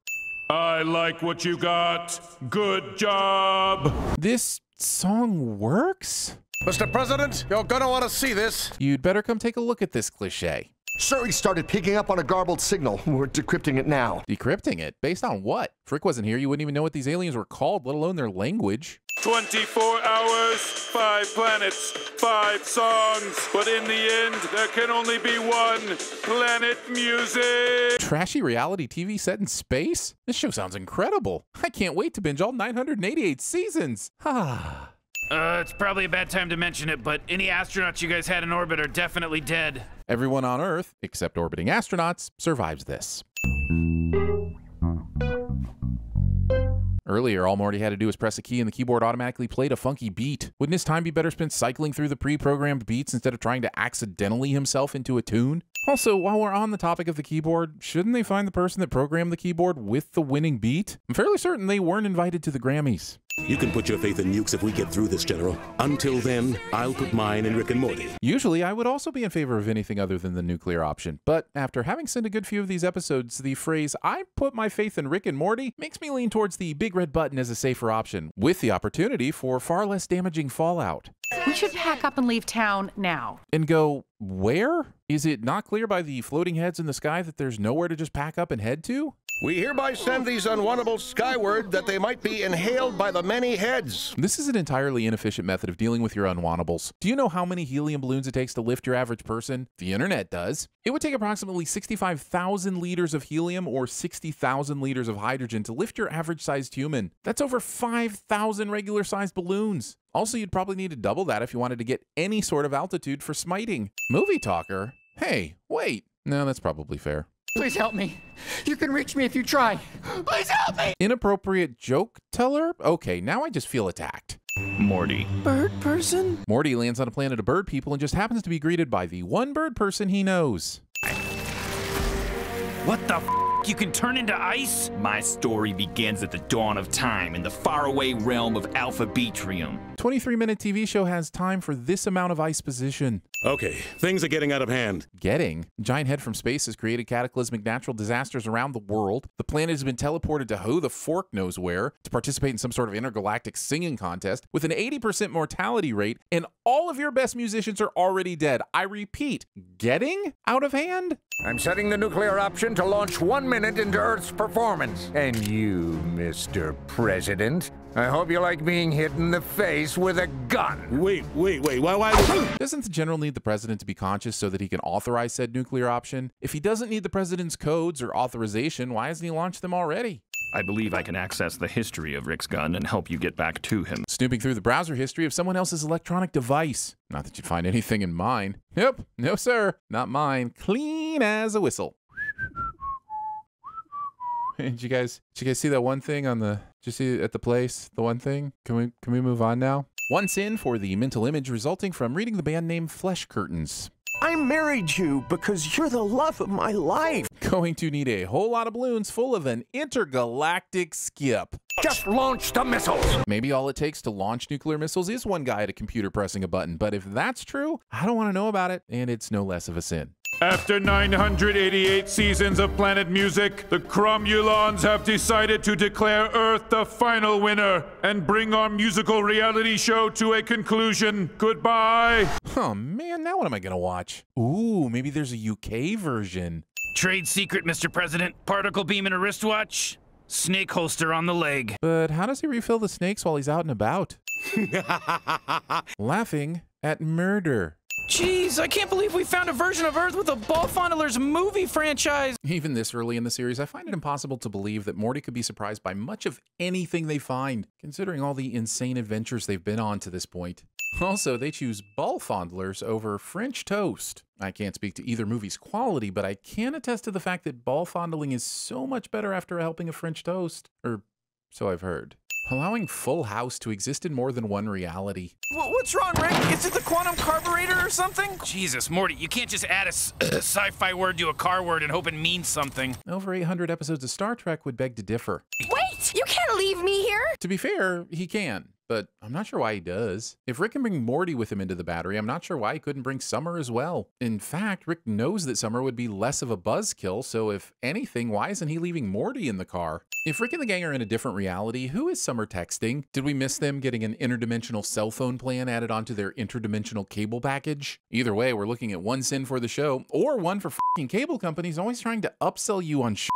I like what you got. Good job. This song works? Mr. President, you're gonna want to see this. You'd better come take a look at this cliche. Surrey started picking up on a garbled signal. We're decrypting it now. Decrypting it? Based on what? If Rick wasn't here, you wouldn't even know what these aliens were called, let alone their language. 24 hours, 5 planets, 5 songs, but in the end, there can only be one Planet Music. Trashy reality TV set in space? This show sounds incredible. I can't wait to binge all 988 seasons. Ah. It's probably a bad time to mention it, but any astronauts you guys had in orbit are definitely dead. Everyone on Earth, except orbiting astronauts, survives this. earlier, all Morty had to do was press a key and the keyboard automatically played a funky beat. Wouldn't his time be better spent cycling through the pre-programmed beats instead of trying to accidentally himself into a tune? Also, while we're on the topic of the keyboard, shouldn't they find the person that programmed the keyboard with the winning beat? I'm fairly certain they weren't invited to the Grammys. You can put your faith in nukes if we get through this, General. Until then, I'll put mine in Rick and Morty. Usually, I would also be in favor of anything other than the nuclear option, but after having seen a good few of these episodes, the phrase, I put my faith in Rick and Morty, makes me lean towards the big red button as a safer option, with the opportunity for far less damaging fallout. We should pack up and leave town now. And go where? Is it not clear by the floating heads in the sky that there's nowhere to just pack up and head to? We hereby send these unwantables skyward that they might be inhaled by the many heads. This is an entirely inefficient method of dealing with your unwantables. Do you know how many helium balloons it takes to lift your average person? The internet does. It would take approximately 65,000 liters of helium or 60,000 liters of hydrogen to lift your average-sized human. That's over 5,000 regular-sized balloons. Also, you'd probably need to double that if you wanted to get any sort of altitude for smiting. Movie talker? Hey, wait. No, that's probably fair. Please help me. You can reach me if you try. Please help me! Inappropriate joke teller? Okay, now I just feel attacked. Morty. Bird person? Morty lands on a planet of bird people and just happens to be greeted by the one bird person he knows. What the f***? You can turn into ice? My story begins at the dawn of time in the faraway realm of Alpha Betrium. 23-minute TV show has time for this amount of ice position. Okay, things are getting out of hand. Getting? Giant Head from Space has created cataclysmic natural disasters around the world. The planet has been teleported to who the fork knows where to participate in some sort of intergalactic singing contest with an 80% mortality rate, and all of your best musicians are already dead. I repeat, getting out of hand? I'm setting the nuclear option to launch 1 minute into Earth's performance. And you, Mr. President, I hope you like being hit in the face with a gun. Wait, why? Doesn't the general need the president to be conscious so that he can authorize said nuclear option? If he doesn't need the president's codes or authorization, why hasn't he launched them already? I believe I can access the history of Rick's gun and help you get back to him. Snooping through the browser history of someone else's electronic device. Not that you'd find anything in mine. Nope, no sir, not mine. Clean as a whistle. Did you guys see that one thing on the, did you see at the place, the one thing? Can we move on now? One sin for the mental image resulting from reading the band name Flesh Curtains. I married you because you're the love of my life. Going to need a whole lot of balloons full of an intergalactic skip. Just launch the missiles. Maybe all it takes to launch nuclear missiles is one guy at a computer pressing a button, but if that's true, I don't want to know about it, and it's no less of a sin. After 988 seasons of Planet Music, the Cromulons have decided to declare Earth the final winner and bring our musical reality show to a conclusion. Goodbye. Oh man, now what am I gonna watch? Ooh, maybe there's a UK version. Trade secret, Mr. President. Particle beam in a wristwatch. Snake holster on the leg. But how does he refill the snakes while he's out and about? Laughing at murder. Jeez, I can't believe we found a version of Earth with a Ball Fondler's movie franchise! Even this early in the series, I find it impossible to believe that Morty could be surprised by much of anything they find, considering all the insane adventures they've been on to this point. Also, they choose Ball Fondlers over French toast. I can't speak to either movie's quality, but I can attest to the fact that ball fondling is so much better after a helping of French toast. Or, so I've heard. Allowing Full House to exist in more than one reality. What's wrong, Rick? Is it the quantum carburetor or something? Jesus, Morty, you can't just add a sci-fi word to a car word and hope it means something. Over 800 episodes of Star Trek would beg to differ. Wait, you can't leave me here! To be fair, he can, but I'm not sure why he does. If Rick can bring Morty with him into the battery, I'm not sure why he couldn't bring Summer as well. In fact, Rick knows that Summer would be less of a buzzkill, so if anything, why isn't he leaving Morty in the car? If Rick and the gang are in a different reality, who is Summer texting? Did we miss them getting an interdimensional cell phone plan added onto their interdimensional cable package? Either way, we're looking at one sin for the show, or one for f***ing cable companies always trying to upsell you on shit.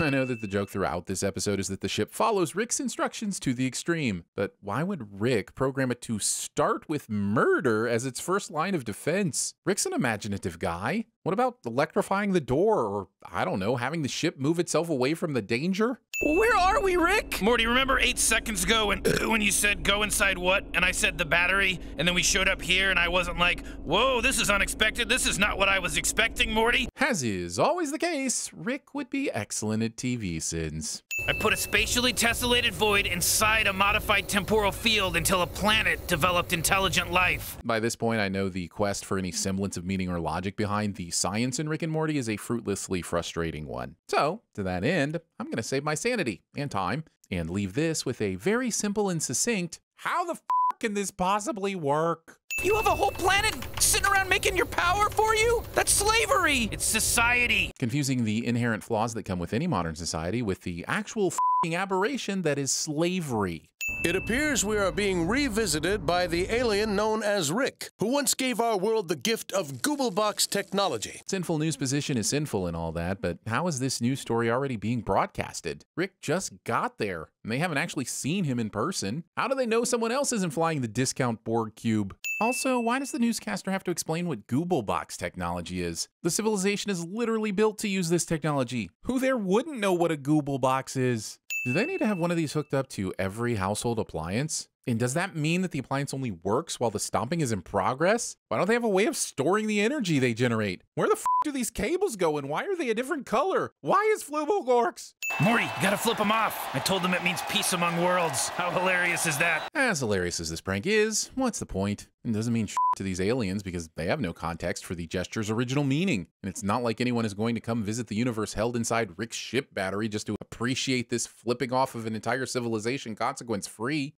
I know that the joke throughout this episode is that the ship follows Rick's instructions to the extreme, but why would Rick program it to start with murder as its first line of defense? Rick's an imaginative guy. What about electrifying the door or, I don't know, having the ship move itself away from the danger? Where are we, Rick? Morty, remember 8 seconds ago when you said go inside what? And I said the battery, and then we showed up here and I wasn't like, whoa, this is unexpected. This is not what I was expecting, Morty. As is always the case, Rick would be excellent at TV sins. I put a spatially tessellated void inside a modified temporal field until a planet developed intelligent life. By this point, I know the quest for any semblance of meaning or logic behind the science in Rick and Morty is a fruitlessly frustrating one. So, to that end, I'm gonna save my sanity and time and leave this with a very simple and succinct, how the f can this possibly work? You have a whole planet sitting around making your power for you? That's slavery. It's society. Confusing the inherent flaws that come with any modern society with the actual f***ing aberration that is slavery. It appears we are being revisited by the alien known as Rick, who once gave our world the gift of Googlebox technology. Sinful news position is sinful and all that, but how is this news story already being broadcasted? Rick just got there, and they haven't actually seen him in person. How do they know someone else isn't flying the discount Borg cube? Also, why does the newscaster have to explain what Googlebox technology is? The civilization is literally built to use this technology. Who there wouldn't know what a Googlebox is? Do they need to have one of these hooked up to every household appliance? And does that mean that the appliance only works while the stomping is in progress? Why don't they have a way of storing the energy they generate? Where the f do these cables go and why are they a different color? Why is Flubogorx? Morty, you gotta flip them off. I told them it means peace among worlds. How hilarious is that? As hilarious as this prank is, what's the point? It doesn't mean shit to these aliens because they have no context for the gesture's original meaning. And it's not like anyone is going to come visit the universe held inside Rick's ship battery just to appreciate this flipping off of an entire civilization consequence-free.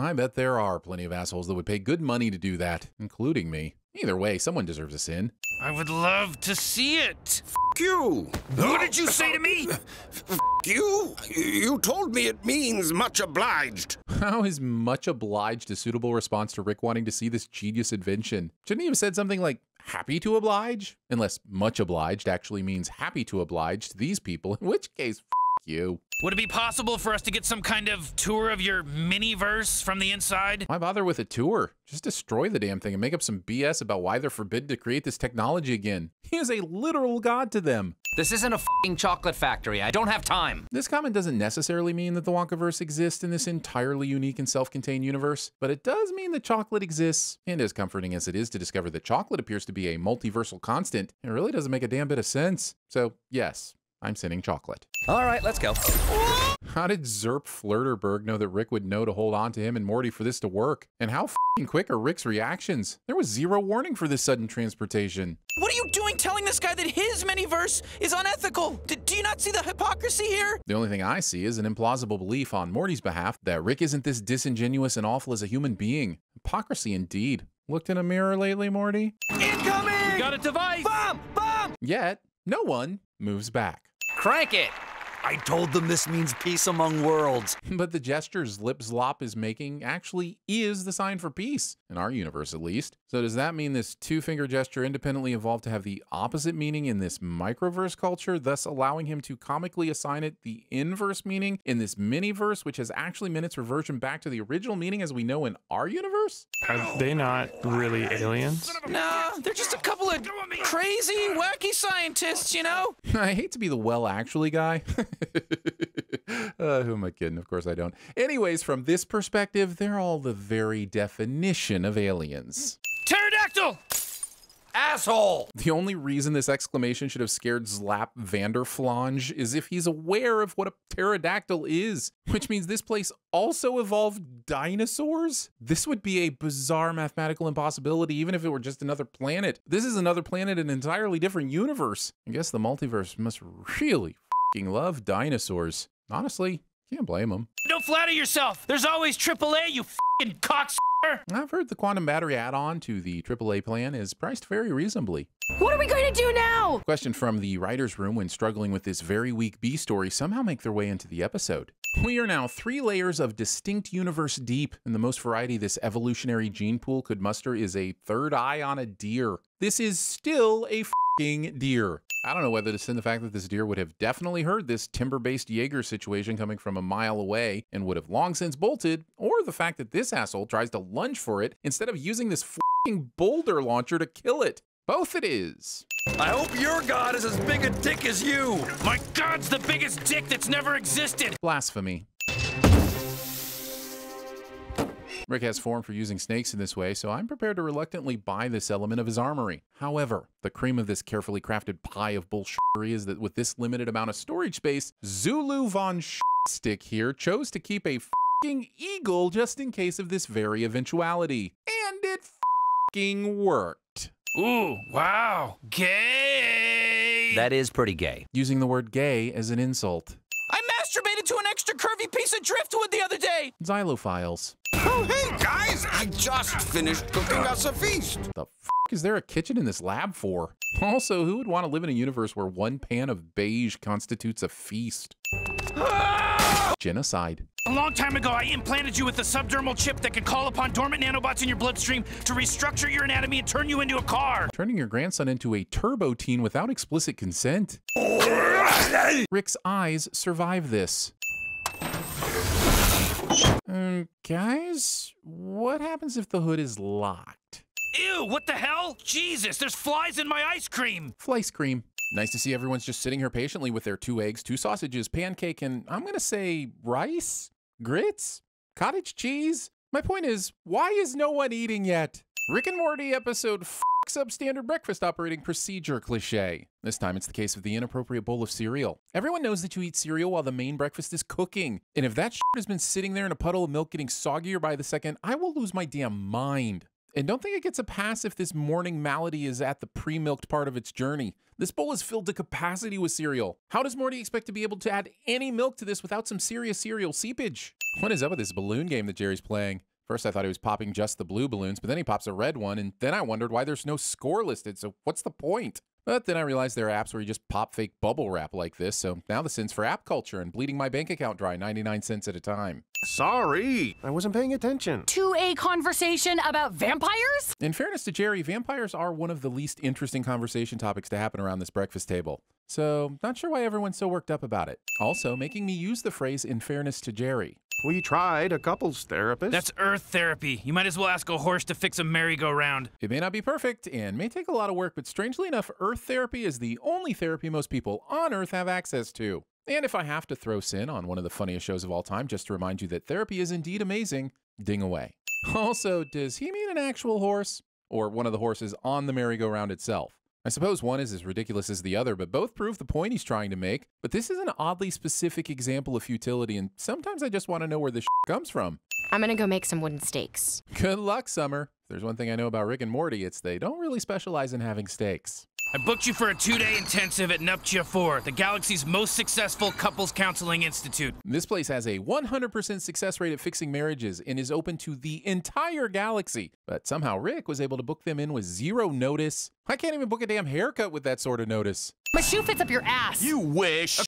I bet there are plenty of assholes that would pay good money to do that, including me. Either way, someone deserves a sin. I would love to see it. F you. What did you say to me? F you. You told me it means much obliged. How is much obliged a suitable response to Rick wanting to see this genius invention? Shouldn't he have said something like, happy to oblige? Unless much obliged actually means happy to oblige to these people, in which case, you. Would it be possible for us to get some kind of tour of your mini-verse from the inside? Why bother with a tour? Just destroy the damn thing and make up some BS about why they're forbidden to create this technology again. He is a literal god to them. This isn't a f***ing chocolate factory. I don't have time. This comment doesn't necessarily mean that the Wonkaverse exists in this entirely unique and self-contained universe, but it does mean that chocolate exists. And as comforting as it is to discover that chocolate appears to be a multiversal constant, it really doesn't make a damn bit of sense. So, yes. I'm sending chocolate. All right, let's go. How did Zerp Flirterberg know that Rick would know to hold on to him and Morty for this to work? And how f***ing quick are Rick's reactions? There was zero warning for this sudden transportation. What are you doing telling this guy that his mini-verse is unethical? Do you not see the hypocrisy here? The only thing I see is an implausible belief on Morty's behalf that Rick isn't this disingenuous and awful as a human being. Hypocrisy indeed. Looked in a mirror lately, Morty? Incoming! We got a device! Bomb! Bomb! Yet, no one moves back. Crank it! I told them this means peace among worlds. But the gestures Lip Zlop is making actually is the sign for peace, in our universe at least. So does that mean this two-finger gesture independently evolved to have the opposite meaning in this microverse culture, thus allowing him to comically assign it the inverse meaning in this mini-verse, which has actually meant its reversion back to the original meaning as we know in our universe? Are they not really aliens? Nah, they're just a couple of crazy, wacky scientists, you know? I hate to be the well-actually guy. Who am I kidding? Of course I don't. Anyways, from this perspective, they're all the very definition of aliens. Pterodactyl! Asshole! The only reason this exclamation should have scared Zlap Vanderflange is if he's aware of what a pterodactyl is, which means this place also evolved dinosaurs? This would be a bizarre mathematical impossibility, even if it were just another planet. This is another planet, an entirely different universe. I guess the multiverse must really f***ing love dinosaurs. Honestly, can't blame them. Don't flatter yourself. There's always AAA, you f***ing cocksucker. I've heard the quantum battery add-on to the AAA plan is priced very reasonably. What are we going to do now? Question from the writer's room when struggling with this very weak B story somehow make their way into the episode. We are now 3 layers of distinct universe deep, and the most variety this evolutionary gene pool could muster is a third eye on a deer. This is still a f***ing deer. I don't know whether to sin the fact that this deer would have definitely heard this timber-based Jaeger situation coming from a mile away and would have long since bolted, or the fact that this asshole tries to lunge for it instead of using this f***ing boulder launcher to kill it. Both it is. I hope your god is as big a dick as you. My god's the biggest dick that's never existed. Blasphemy. Rick has form for using snakes in this way, so I'm prepared to reluctantly buy this element of his armory. However, the cream of this carefully crafted pie of bullshittery is that with this limited amount of storage space, Zulu Von Stick here chose to keep a f***ing eagle just in case of this very eventuality. And it f***ing worked. Ooh, wow, gay! That is pretty gay. Using the word gay as an insult. I masturbated to an extra curvy piece of driftwood the other day! Xylophiles. Oh, hey, guys! I just finished cooking us a feast! The f*** is there a kitchen in this lab for? Also, who would want to live in a universe where one pan of beige constitutes a feast? Genocide. A long time ago, I implanted you with a subdermal chip that could call upon dormant nanobots in your bloodstream to restructure your anatomy and turn you into a car. Turning your grandson into a turbo teen without explicit consent. Rick's eyes survive this. Guys, what happens if the hood is locked? Ew, what the hell? Jesus, there's flies in my ice cream. Flice cream. Nice to see everyone's just sitting here patiently with their 2 eggs, 2 sausages, pancake, and I'm gonna say rice? Grits? Cottage cheese? My point is, why is no one eating yet? Rick and Morty episode substandard breakfast operating procedure cliche. This time it's the case of the inappropriate bowl of cereal. Everyone knows that you eat cereal while the main breakfast is cooking. And if that shit has been sitting there in a puddle of milk getting soggier by the second, I will lose my damn mind. And don't think it gets a pass if this morning malady is at the pre-milked part of its journey. This bowl is filled to capacity with cereal. How does Morty expect to be able to add any milk to this without some serious cereal seepage? What is up with this balloon game that Jerry's playing? First, I thought he was popping just the blue balloons, but then he pops a red one, and then I wondered why there's no score listed, so what's the point? But then I realized there are apps where you just pop fake bubble wrap like this, so now the sin's for app culture and bleeding my bank account dry 99 cents at a time. Sorry! I wasn't paying attention. To a conversation about vampires? In fairness to Jerry, vampires are one of the least interesting conversation topics to happen around this breakfast table. So, not sure why everyone's so worked up about it. Also, making me use the phrase, in fairness to Jerry. We tried a couples therapist. That's earth therapy. You might as well ask a horse to fix a merry-go-round. It may not be perfect and may take a lot of work, but strangely enough, earth therapy is the only therapy most people on Earth have access to. And if I have to throw sin on one of the funniest shows of all time, just to remind you that therapy is indeed amazing, ding away. Also, does he mean an actual horse? Or one of the horses on the merry-go-round itself? I suppose one is as ridiculous as the other, but both prove the point he's trying to make. But this is an oddly specific example of futility, and sometimes I just want to know where this shit comes from. I'm gonna go make some wooden steaks. Good luck, Summer. If there's one thing I know about Rick and Morty, it's they don't really specialize in having steaks. I booked you for a 2-day intensive at Nuptia 4, the galaxy's most successful couples counseling institute. This place has a 100% success rate at fixing marriages and is open to the entire galaxy. But somehow Rick was able to book them in with 0 notice. I can't even book a damn haircut with that sort of notice. My shoe fits up your ass. You wish.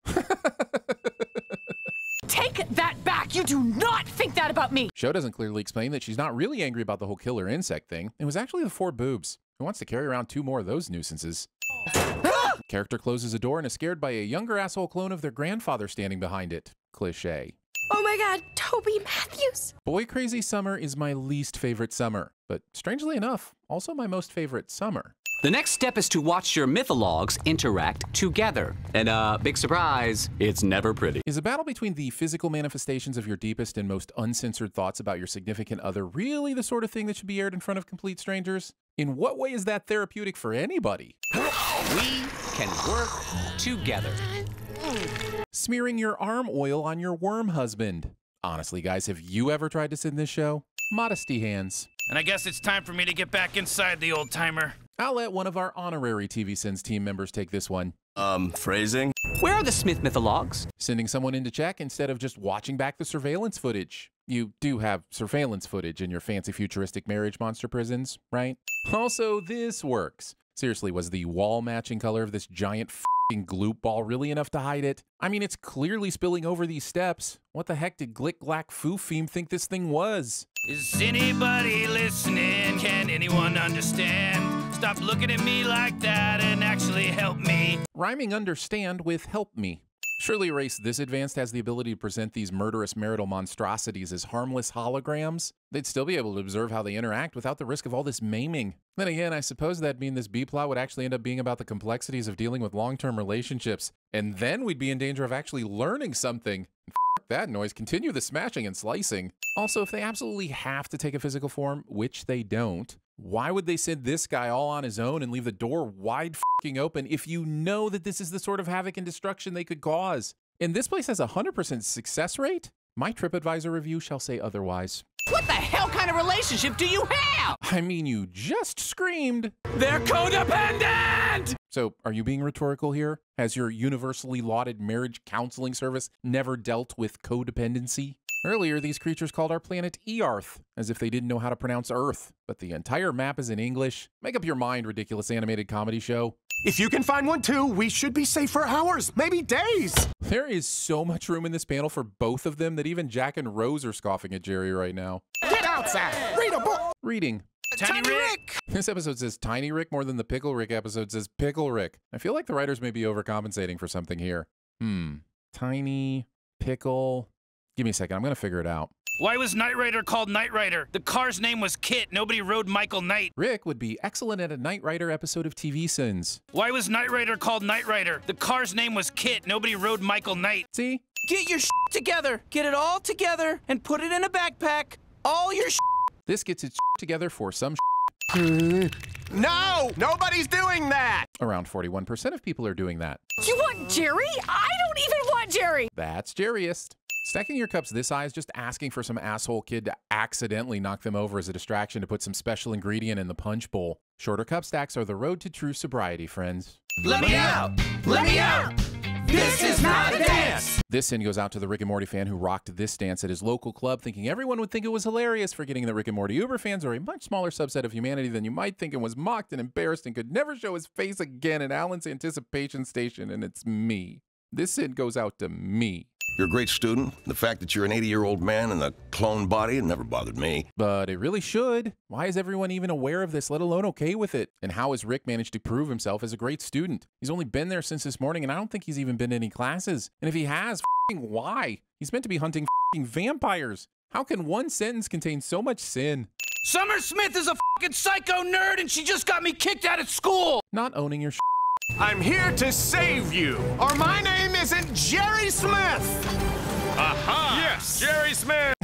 Take that back! You do not think that about me! Show doesn't clearly explain that she's not really angry about the whole killer insect thing. It was actually the 4 boobs. Who wants to carry around 2 more of those nuisances? Character closes a door and is scared by a younger asshole clone of their grandfather standing behind it. Cliché. Oh my god, Toby Matthews! Boy Crazy Summer is my least favorite summer, but strangely enough, also my most favorite summer. The next step is to watch your mythologues interact together. And big surprise, it's never pretty. Is a battle between the physical manifestations of your deepest and most uncensored thoughts about your significant other really the sort of thing that should be aired in front of complete strangers? In what way is that therapeutic for anybody? We can work together. Smearing your arm oil on your worm husband. Honestly, guys, have you ever tried to send this show? Modesty hands. And I guess it's time for me to get back inside the old timer. I'll let one of our honorary TV Sins team members take this one. Phrasing? Where are the Smith mythologues? Sending someone in to check instead of just watching back the surveillance footage. You do have surveillance footage in your fancy futuristic marriage monster prisons, right? Also, this works. Seriously, was the wall matching color of this giant f***ing gloop ball really enough to hide it? I mean, it's clearly spilling over these steps. What the heck did Glick Glack Foo Feem think this thing was? Is anybody listening? Can anyone understand? Stop looking at me like that and actually help me. Rhyming understand with help me. Surely a race this advanced has the ability to present these murderous marital monstrosities as harmless holograms. They'd still be able to observe how they interact without the risk of all this maiming. Then again, I suppose that'd mean this B-plot would actually end up being about the complexities of dealing with long-term relationships, and then we'd be in danger of actually learning something. F that noise, continue the smashing and slicing. Also, if they absolutely have to take a physical form, which they don't, why would they send this guy all on his own and leave the door wide f***ing open if you know that this is the sort of havoc and destruction they could cause? And this place has a 100% success rate? My TripAdvisor review shall say otherwise. What the hell kind of relationship do you have? I mean, you just screamed. They're codependent! So, are you being rhetorical here? Has your universally lauded marriage counseling service never dealt with codependency? Earlier, these creatures called our planet Earth, as if they didn't know how to pronounce Earth. But the entire map is in English. Make up your mind, ridiculous animated comedy show. If you can find one too, we should be safe for hours, maybe days. There is so much room in this panel for both of them that even Jack and Rose are scoffing at Jerry right now. Get outside, read a book. Reading. Tiny Rick! This episode says Tiny Rick more than the Pickle Rick episode says Pickle Rick. I feel like the writers may be overcompensating for something here. Tiny, pickle. Give me a second, I'm gonna figure it out. Why was Knight Rider called Knight Rider? The car's name was Kit, nobody rode Michael Knight. Rick would be excellent at a Knight Rider episode of TV Sins. Why was Knight Rider called Knight Rider? The car's name was Kit, nobody rode Michael Knight. See? Get your shit together, get it all together, and put it in a backpack, all your shit. This gets its shit together for some shit. No! Nobody's doing that! Around 41% of people are doing that. You want Jerry? I don't even want Jerry! That's Jerryist. Stacking your cups this high is just asking for some asshole kid to accidentally knock them over as a distraction to put some special ingredient in the punch bowl. Shorter cup stacks are the road to true sobriety, friends. Let me out! Let me out! This is not a dance! This sin goes out to the Rick and Morty fan who rocked this dance at his local club, thinking everyone would think it was hilarious, forgetting that Rick and Morty Uber fans are a much smaller subset of humanity than you might think, and was mocked and embarrassed and could never show his face again at Alan's Anticipation Station, and it's me. This sin goes out to me. You're a great student. The fact that you're an 80-year-old man in a clone body never bothered me. But it really should. Why is everyone even aware of this, let alone okay with it? And how has Rick managed to prove himself as a great student? He's only been there since this morning, and I don't think he's even been to any classes. And if he has, f***ing why? He's meant to be hunting f***ing vampires. How can one sentence contain so much sin? Summer Smith is a f***ing psycho nerd, and she just got me kicked out of school! Not owning your s***. I'm here to save you, or my name isn't Jerry Smith. Aha! Yes, Jerry Smith.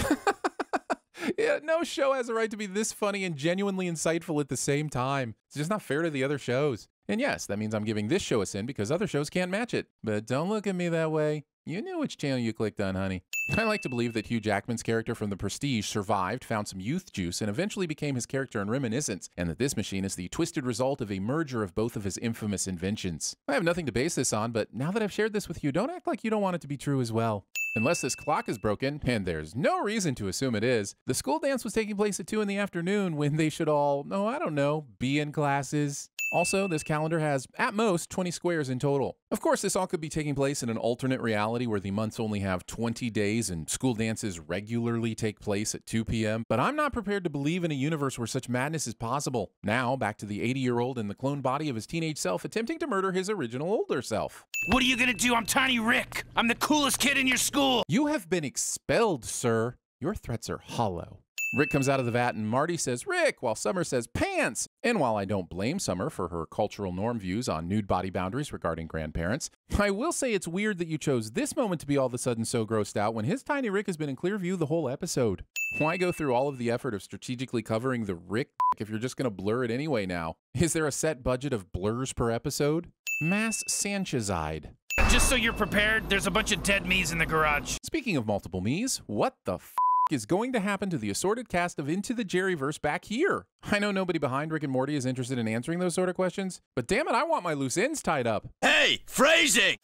Yeah, no show has a right to be this funny and genuinely insightful at the same time. It's just not fair to the other shows. And yes, that means I'm giving this show a sin because other shows can't match it. But don't look at me that way. You knew which channel you clicked on, honey. I like to believe that Hugh Jackman's character from The Prestige survived, found some youth juice, and eventually became his character in Reminiscence, and that this machine is the twisted result of a merger of both of his infamous inventions. I have nothing to base this on, but now that I've shared this with you, don't act like you don't want it to be true as well. Unless this clock is broken, and there's no reason to assume it is, the school dance was taking place at 2 in the afternoon when they should all, oh, I don't know, be in classes. Also, this calendar has, at most, 20 squares in total. Of course, this all could be taking place in an alternate reality where the months only have 20 days and school dances regularly take place at 2 p.m., but I'm not prepared to believe in a universe where such madness is possible. Now, back to the 80-year-old in the clone body of his teenage self attempting to murder his original older self. What are you gonna do? I'm Tiny Rick. I'm the coolest kid in your school. You have been expelled, sir. Your threats are hollow. Rick comes out of the vat and Marty says, Rick, while Summer says, pants. And while I don't blame Summer for her cultural norm views on nude body boundaries regarding grandparents, I will say it's weird that you chose this moment to be all of a sudden so grossed out when his Tiny Rick has been in clear view the whole episode. Why go through all of the effort of strategically covering the Rick if you're just going to blur it anyway now? Is there a set budget of blurs per episode? Mass Sanchezide. Just so you're prepared, there's a bunch of dead me's in the garage. Speaking of multiple me's, what the f***? Is going to happen to the assorted cast of Into the Jerryverse back here? I know nobody behind Rick and Morty is interested in answering those sort of questions, but damn it, I want my loose ends tied up. Hey, phrasing!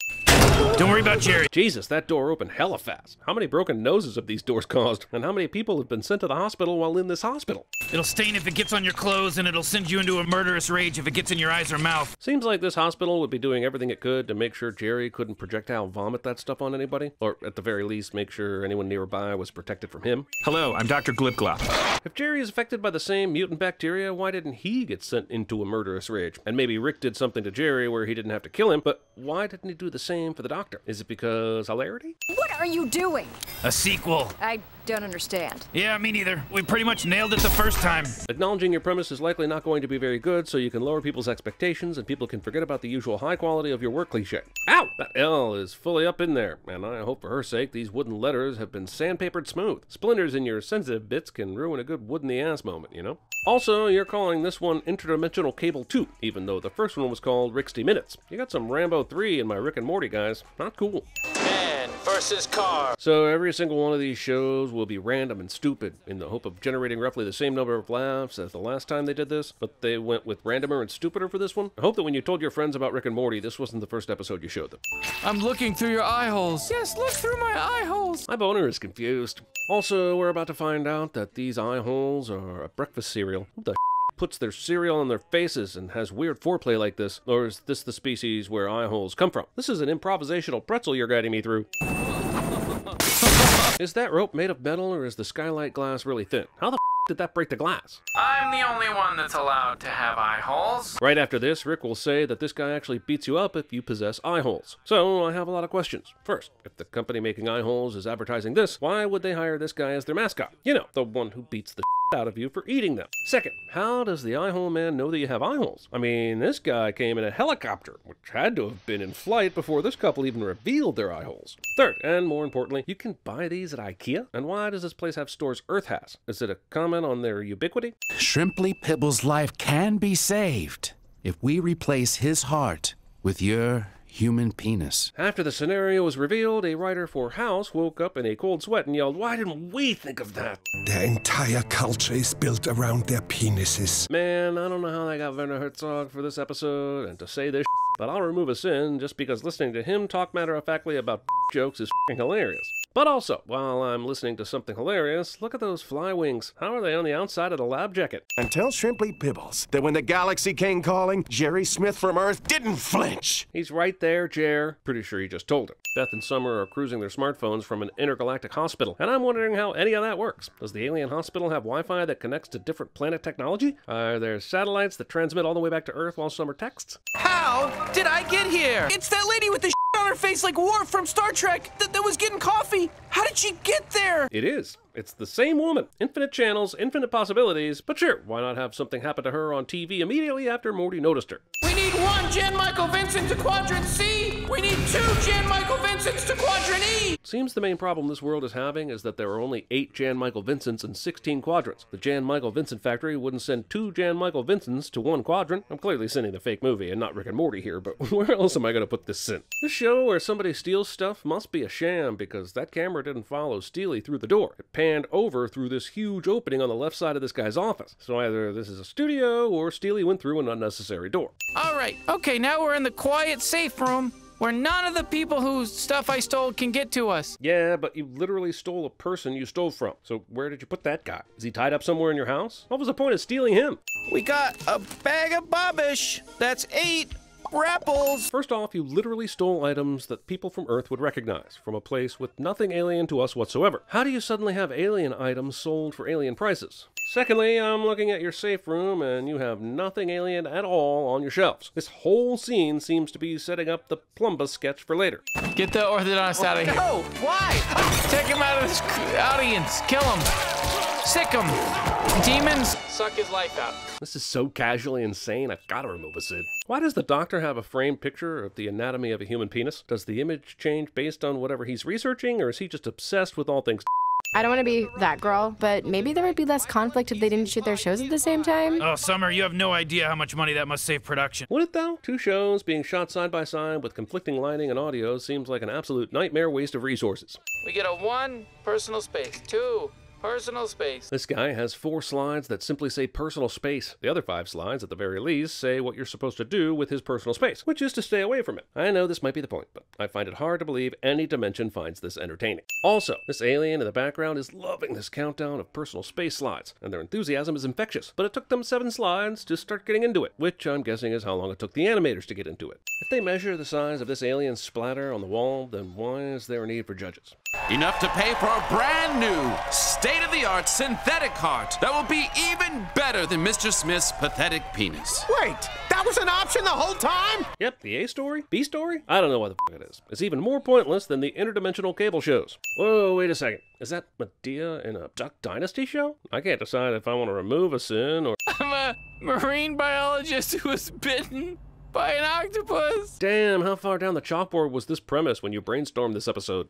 Don't worry about Jerry. Jesus, that door opened hella fast. How many broken noses have these doors caused? And how many people have been sent to the hospital while in this hospital? It'll stain if it gets on your clothes, and it'll send you into a murderous rage if it gets in your eyes or mouth. Seems like this hospital would be doing everything it could to make sure Jerry couldn't projectile vomit that stuff on anybody, or at the very least, make sure anyone nearby was protected from him. Hello, I'm Dr. Glipglop. If Jerry is affected by the same mutant bacteria, why didn't he get sent into a murderous rage? And maybe Rick did something to Jerry where he didn't have to kill him, but why didn't he do the same for for the Doctor. Is it because hilarity? What are you doing? A sequel. I don't understand. Yeah, me neither. We pretty much nailed it the first time. Acknowledging your premise is likely not going to be very good, so you can lower people's expectations and people can forget about the usual high quality of your work cliche. Ow! That L is fully up in there, and I hope for her sake these wooden letters have been sandpapered smooth. Splinters in your sensitive bits can ruin a good wood-in-the-ass moment, you know? Also, you're calling this one Interdimensional Cable 2, even though the first one was called Rixty Minutes. You got some Rambo 3 in my Rick and Morty, guys. Not cool. Man versus car. So every single one of these shows will be random and stupid in the hope of generating roughly the same number of laughs as the last time they did this, but they went with randomer and stupider for this one. I hope that when you told your friends about Rick and Morty, this wasn't the first episode you showed them. I'm looking through your eye holes. Yes, look through my eye holes. My boner is confused. Also, we're about to find out that these eye holes are a breakfast cereal. What the puts their cereal on their faces and has weird foreplay like this? Or is this the species where eye holes come from? This is an improvisational pretzel you're guiding me through. Is that rope made of metal, or is the skylight glass really thin? How the did that break the glass? I'm the only one that's allowed to have eye holes. Right after this, Rick will say that this guy actually beats you up if you possess eye holes. So I have a lot of questions. First, if the company making eye holes is advertising this, why would they hire this guy as their mascot? You know, the one who beats the out of you for eating them. Second, how does the eye hole man know that you have eye holes? I mean, this guy came in a helicopter, which had to have been in flight before this couple even revealed their eye holes. Third, and more importantly, you can buy these at IKEA? And why does this place have stores Earth has? Is it a comment on their ubiquity? Shrimply Pibble's life can be saved if we replace his heart with your human penis. After the scenario was revealed, a writer for House woke up in a cold sweat and yelled, "Why didn't we think of that?" Their entire culture is built around their penises. Man, I don't know how they got Werner Herzog for this episode and to say this, but I'll remove a sin just because listening to him talk matter-of-factly about jokes is hilarious. But also, while I'm listening to something hilarious, look at those fly wings. How are they on the outside of the lab jacket? And tell Shrimply Pibbles that when the galaxy came calling, Jerry Smith from Earth didn't flinch. He's right there, Jer. Pretty sure he just told him. Beth and Summer are cruising their smartphones from an intergalactic hospital, and I'm wondering how any of that works. Does the alien hospital have Wi-Fi that connects to different planet technology? Are there satellites that transmit all the way back to Earth while Summer texts? How did I get here? It's that lady with the on her face like Worf from Star Trek that was getting coffee. How did she get there? It is. It's the same woman. Infinite channels, infinite possibilities, but sure, why not have something happen to her on TV immediately after Morty noticed her? We need one Jan Michael Vincent to Quadrant C. We need two Jan Michael Vincents to Quadrant E. Seems the main problem this world is having is that there are only 8 Jan Michael Vincents and 16 quadrants. The Jan Michael Vincent factory wouldn't send 2 Jan Michael Vincents to one quadrant. I'm clearly sending the fake movie and not Rick and Morty here, but where else am I going to put this in? This show where somebody steals stuff must be a sham, because that camera didn't follow Steely through the door. It panned over through this huge opening on the left side of this guy's office. So either this is a studio or Steely went through an unnecessary door. All right, okay, now we're in the quiet safe room where none of the people whose stuff I stole can get to us. Yeah, but you literally stole a person you stole from. So where did you put that guy? Is he tied up somewhere in your house? What was the point of stealing him? We got a bag of bobbish. That's 8. Rapples. First off, you literally stole items that people from Earth would recognize, from a place with nothing alien to us whatsoever. How do you suddenly have alien items sold for alien prices? Secondly, I'm looking at your safe room and you have nothing alien at all on your shelves. This whole scene seems to be setting up the Plumbus sketch for later. Get the orthodontist out of here. No! Why? Take him out of this audience. Kill him. Sick him! Demons! Suck his life out. This is so casually insane, I've gotta remove a Sid. Why does the Doctor have a framed picture of the anatomy of a human penis? Does the image change based on whatever he's researching, or is he just obsessed with all things? I don't want to be that girl, but maybe there would be less conflict if they didn't shoot their shows at the same time. Oh, Summer, you have no idea how much money that must save production. Would it, though? 2 shows being shot side by side with conflicting lighting and audio seems like an absolute nightmare waste of resources. We get a 1, personal space, 2... personal space. This guy has 4 slides that simply say personal space. The other 5 slides, at the very least, say what you're supposed to do with his personal space, which is to stay away from it. I know this might be the point, but I find it hard to believe any dimension finds this entertaining. Also, this alien in the background is loving this countdown of personal space slides, and their enthusiasm is infectious, but it took them 7 slides to start getting into it, which I'm guessing is how long it took the animators to get into it. If they measure the size of this alien's splatter on the wall, then why is there a need for judges? Enough to pay for a brand new state state-of-the-art synthetic heart that will be even better than Mr. Smith's pathetic penis. Wait, that was an option the whole time? Yep, the A story? B story? I don't know what the fuck it is. It's even more pointless than the interdimensional cable shows. Whoa, wait a second. Is that Medea in a Duck Dynasty show? I can't decide if I want to remove a sin or... I'm a marine biologist who was bitten by an octopus. Damn, how far down the chalkboard was this premise when you brainstormed this episode?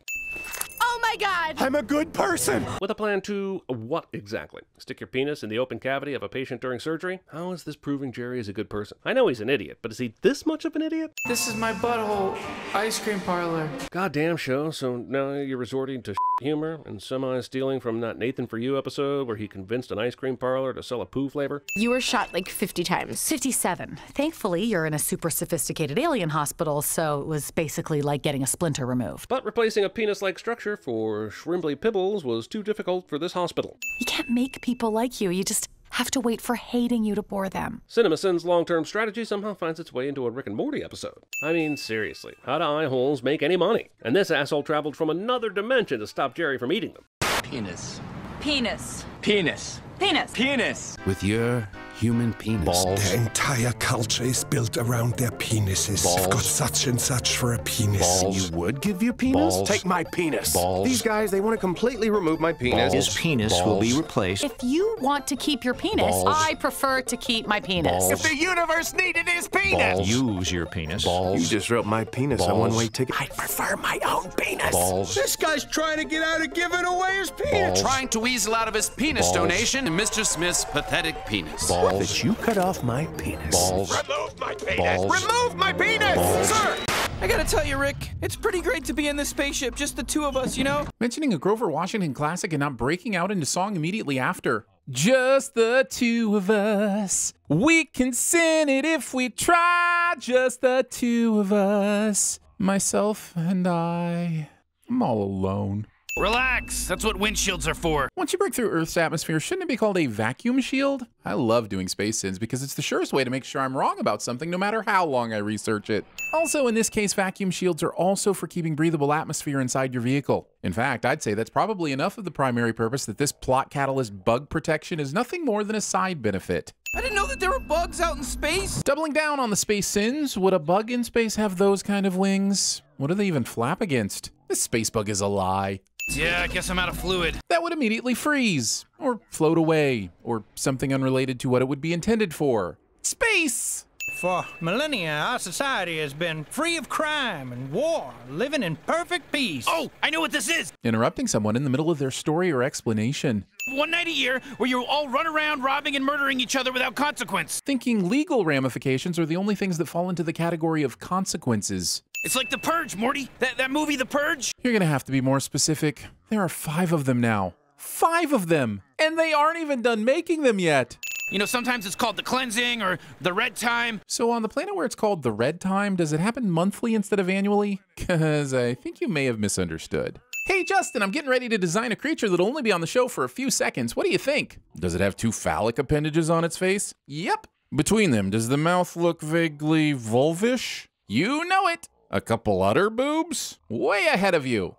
Oh my God! I'm a good person! With a plan to what exactly? Stick your penis in the open cavity of a patient during surgery? How is this proving Jerry is a good person? I know he's an idiot, but is he this much of an idiot? This is my butthole ice cream parlor. Goddamn show, so now you're resorting to humor and semi-stealing from that Nathan For You episode where he convinced an ice cream parlor to sell a poo flavor? You were shot like 50 times. 57. Thankfully, you're in a super sophisticated alien hospital, so it was basically like getting a splinter removed. But replacing a penis-like structure for shrimply pibbles was too difficult for this hospital. You can't make people like you. You just have to wait for hating you to bore them. CinemaSin's long-term strategy somehow finds its way into a Rick and Morty episode. I mean, seriously, how do eye holes make any money? And this asshole traveled from another dimension to stop Jerry from eating them. Penis. Penis. Penis. Penis. Penis. With your human penis. Balls. The entire culture is built around their penises. Balls. I've got such and such for a penis. Balls. You would give your penis? Balls. Take my penis. Balls. These guys, they want to completely remove my penis. Balls. His penis Balls. Will be replaced. If you want to keep your penis, Balls. I prefer to keep my penis. Balls. If the universe needed his penis! Balls. Use your penis. Balls. You just wrote my penis Balls. On one-way ticket. I prefer my own penis. Balls. This guy's trying to get out of giving away his penis. Balls. Trying to weasel out of his penis Balls. Donation and Mr. Smith's pathetic penis. Balls. Balls. That you cut off my penis. Balls. Remove my penis. Balls. Remove my penis, Balls. Sir! I gotta tell you, Rick, it's pretty great to be in this spaceship, just the two of us, you know? Mentioning a Grover Washington classic and not breaking out into song immediately after. Just the two of us. We can sing it if we try. Just the two of us. Myself and I. I'm all alone. Relax, that's what windshields are for. Once you break through Earth's atmosphere, shouldn't it be called a vacuum shield? I love doing space sins because it's the surest way to make sure I'm wrong about something no matter how long I research it. Also, in this case, vacuum shields are also for keeping breathable atmosphere inside your vehicle. In fact, I'd say that's probably enough of the primary purpose that this plot catalyst bug protection is nothing more than a side benefit. I didn't know that there were bugs out in space. Doubling down on the space sins, would a bug in space have those kind of wings? What do they even flap against? This space bug is a lie. Yeah, I guess I'm out of fluid. That would immediately freeze, or float away, or something unrelated to what it would be intended for. Space! For millennia, our society has been free of crime and war, living in perfect peace. Oh, I know what this is! Interrupting someone in the middle of their story or explanation. One night a year where you all run around robbing and murdering each other without consequence. Thinking legal ramifications are the only things that fall into the category of consequences. It's like The Purge, Morty. That movie, The Purge. You're gonna have to be more specific. There are 5 of them now. 5 of them! And they aren't even done making them yet. You know, sometimes it's called The Cleansing or The Red Time. So on the planet where it's called The Red Time, does it happen monthly instead of annually? Cause I think you may have misunderstood. Hey Justin, I'm getting ready to design a creature that'll only be on the show for a few seconds. What do you think? Does it have 2 phallic appendages on its face? Yep. Between them, does the mouth look vaguely vulvish? You know it! A couple udder boobs? Way ahead of you.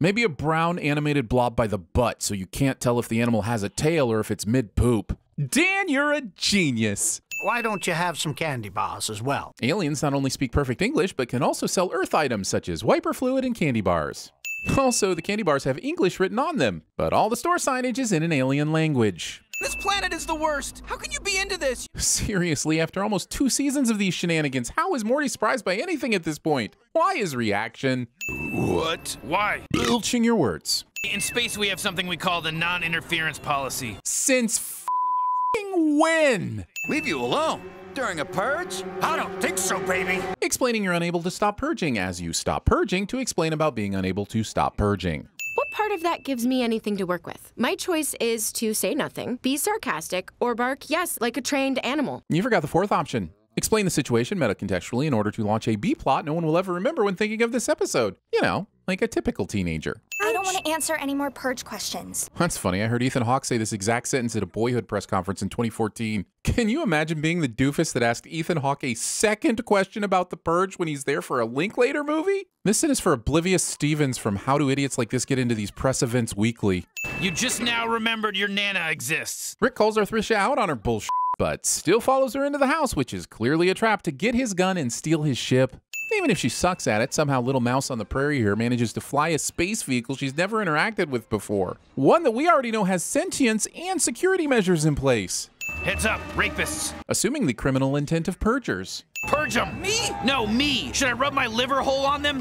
Maybe a brown animated blob by the butt so you can't tell if the animal has a tail or if it's mid-poop. Dan, you're a genius. Why don't you have some candy bars as well? Aliens not only speak perfect English, but can also sell Earth items such as wiper fluid and candy bars. Also, the candy bars have English written on them, but all the store signage is in an alien language. This planet is the worst. How can you be into this? Seriously, after almost 2 seasons of these shenanigans, how is Morty surprised by anything at this point? Why his reaction? What? Why? Belching your words. In space, we have something we call the non-interference policy. Since f***ing when? Leave you alone. During a purge? I don't think so, baby. Explaining you're unable to stop purging as you stop purging to explain about being unable to stop purging. What part of that gives me anything to work with? My choice is to say nothing, be sarcastic, or bark yes like a trained animal. You forgot the 4th option. Explain the situation metacontextually in order to launch a B-plot no one will ever remember when thinking of this episode. You know, like a typical teenager. I don't want to answer any more purge questions. That's funny. I heard Ethan Hawke say this exact sentence at a Boyhood press conference in 2014. Can you imagine being the doofus that asked Ethan Hawke a 2nd question about the purge when he's there for a Linklater movie? This is for oblivious Stevens from How Do Idiots Like This Get Into These Press Events Weekly. You just now remembered your Nana exists. Rick calls Arthricia out on her bullshit, but still follows her into the house, which is clearly a trap to get his gun and steal his ship. Even if she sucks at it, somehow Little Mouse on the Prairie here manages to fly a space vehicle she's never interacted with before. One that we already know has sentience and security measures in place. Heads up, rapists. Assuming the criminal intent of purgers. Purge them! Me? No, me! Should I rub my liver hole on them?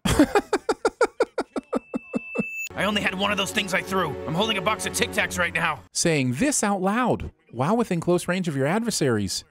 I only had one of those things I threw. I'm holding a box of Tic Tacs right now. Saying this out loud, while within close range of your adversaries.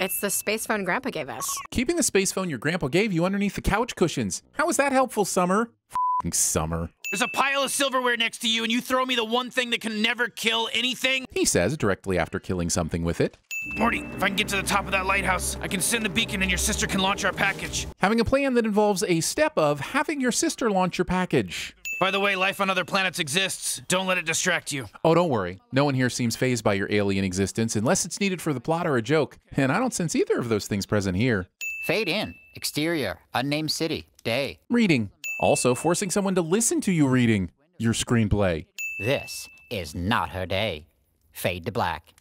It's the space phone Grandpa gave us. Keeping the space phone your Grandpa gave you underneath the couch cushions. How is that helpful, Summer? F***ing Summer. There's a pile of silverware next to you and you throw me the one thing that can never kill anything? He says directly after killing something with it. Morty, if I can get to the top of that lighthouse, I can send the beacon and your sister can launch our package. Having a plan that involves a step of having your sister launch your package. By the way, life on other planets exists. Don't let it distract you. Oh, don't worry. No one here seems fazed by your alien existence unless it's needed for the plot or a joke. And I don't sense either of those things present here. Fade in. Exterior. Unnamed city. Day. Reading. Also forcing someone to listen to you reading your screenplay. This is not her day. Fade to black.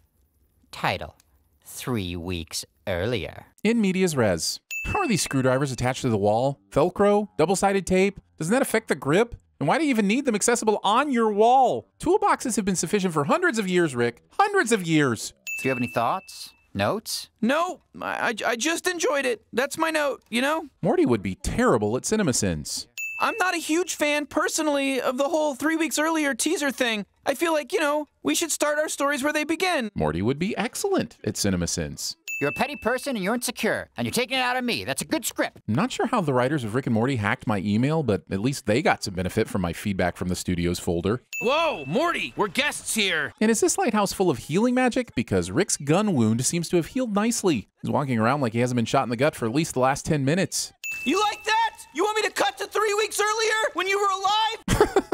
Title. 3 weeks earlier. In medias res. How are these screwdrivers attached to the wall? Velcro? Double-sided tape? Doesn't that affect the grip? And why do you even need them accessible on your wall? Toolboxes have been sufficient for hundreds of years, Rick. Hundreds of years. Do you have any thoughts? Notes? No, I just enjoyed it. That's my note, you know? Morty would be terrible at CinemaSins. I'm not a huge fan, personally, of the whole 3 weeks earlier teaser thing. I feel like, you know, we should start our stories where they begin. Morty would be excellent at CinemaSins. You're a petty person and you're insecure, and you're taking it out on me. That's a good script. I'm not sure how the writers of Rick and Morty hacked my email, but at least they got some benefit from my feedback from the studio's folder. Whoa, Morty, we're guests here. And is this lighthouse full of healing magic? Because Rick's gun wound seems to have healed nicely. He's walking around like he hasn't been shot in the gut for at least the last 10 minutes. You like that? You want me to cut to 3 weeks earlier when you were alive?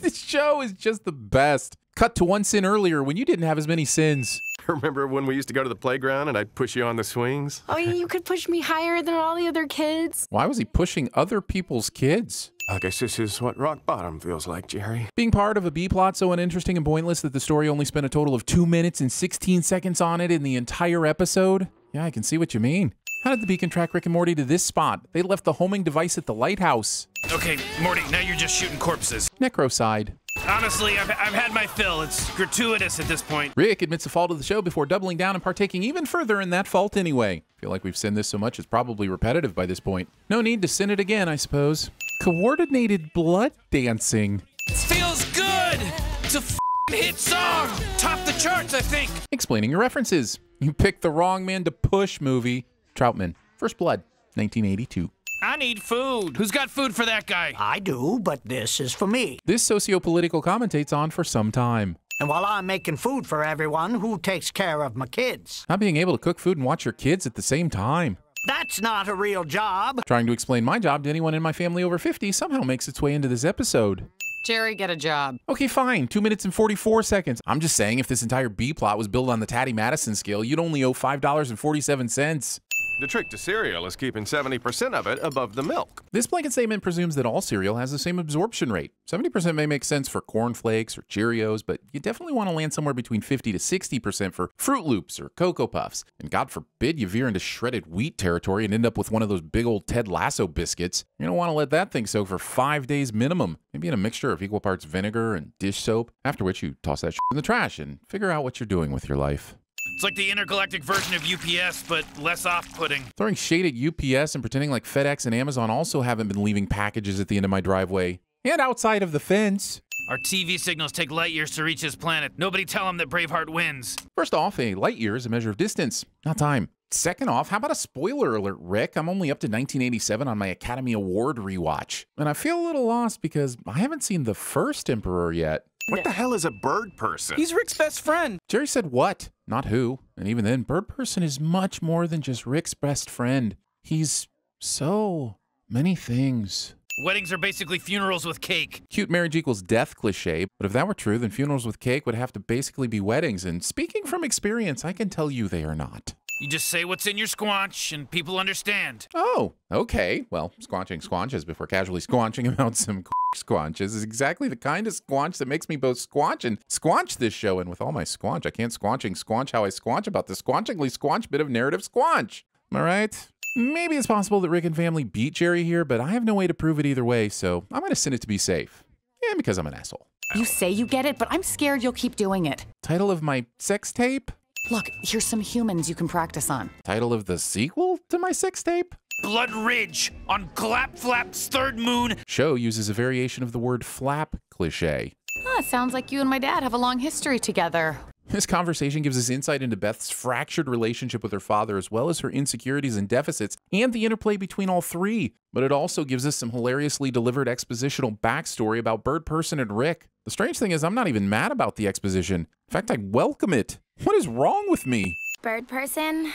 This show is just the best. Cut to one sin earlier when you didn't have as many sins. Remember when we used to go to the playground and I'd push you on the swings? Oh, you could push me higher than all the other kids. Why was he pushing other people's kids? I guess this is what rock bottom feels like, Jerry. Being part of a B-plot so uninteresting and pointless that the story only spent a total of 2 minutes and 16 seconds on it in the entire episode? Yeah, I can see what you mean. How did the beacon track Rick and Morty to this spot? They left the homing device at the lighthouse. Okay, Morty, now you're just shooting corpses. Necrocide. Honestly, I've had my fill. It's gratuitous at this point. Rick admits the fault of the show before doubling down and partaking even further in that fault anyway. I feel like we've sinned this so much it's probably repetitive by this point. No need to sin it again, I suppose. Coordinated blood dancing. Feels good! It's a f***ing hit song! Top the charts, I think! Explaining your references. You picked the wrong man to push movie. Troutman. First Blood, 1982. I need food. Who's got food for that guy? I do, but this is for me. This socio-political commentates on for some time. And while I'm making food for everyone, who takes care of my kids? Not being able to cook food and watch your kids at the same time. That's not a real job. Trying to explain my job to anyone in my family over 50 somehow makes its way into this episode. Jerry, get a job. Okay, fine. 2 minutes and 44 seconds. I'm just saying if this entire B-plot was built on the Tatty Madison scale, you'd only owe $5.47. The trick to cereal is keeping 70% of it above the milk. This blanket statement presumes that all cereal has the same absorption rate. 70% may make sense for Corn Flakes or Cheerios, but you definitely want to land somewhere between 50 to 60% for Fruit Loops or Cocoa Puffs. And God forbid you veer into shredded wheat territory and end up with one of those big old Ted Lasso biscuits. You don't want to let that thing soak for 5 days minimum, maybe in a mixture of equal parts vinegar and dish soap, after which you toss that shit in the trash and figure out what you're doing with your life. It's like the intergalactic version of UPS, but less off-putting. Throwing shade at UPS and pretending like FedEx and Amazon also haven't been leaving packages at the end of my driveway. And outside of the fence. Our TV signals take light years to reach this planet. Nobody tell them that Braveheart wins. First off, a light year is a measure of distance, not time. Second off, how about a spoiler alert, Rick? I'm only up to 1987 on my Academy Award rewatch. And I feel a little lost because I haven't seen the first Emperor yet. What the hell is a bird person? He's Rick's best friend. Jerry said what, not who. And even then, bird person is much more than just Rick's best friend. He's so many things. Weddings are basically funerals with cake. Cute marriage equals death cliche, but if that were true, then funerals with cake would have to basically be weddings. And speaking from experience, I can tell you they are not. You just say what's in your squanch, and people understand. Oh, okay. Well, squanching squanches before casually squanching about some squanches is exactly the kind of squanch that makes me both squanch and squanch this show. And with all my squanch, I can't squanching squanch how I squanch about the squanchingly squanch bit of narrative squanch. Am I right? Maybe it's possible that Rick and family beat Jerry here, but I have no way to prove it either way, so I'm gonna send it to be safe. And because I'm an asshole. You say you get it, but I'm scared you'll keep doing it. Title of my sex tape? Look, here's some humans you can practice on. Title of the sequel to my sex tape? Blood Ridge on Clap Flap's Third Moon. Show uses a variation of the word flap cliche. Ah, sounds like you and my dad have a long history together. This conversation gives us insight into Beth's fractured relationship with her father, as well as her insecurities and deficits, and the interplay between all three. But it also gives us some hilariously delivered expositional backstory about Bird Person and Rick. The strange thing is, I'm not even mad about the exposition. In fact, I welcome it. What is wrong with me? Bird Person,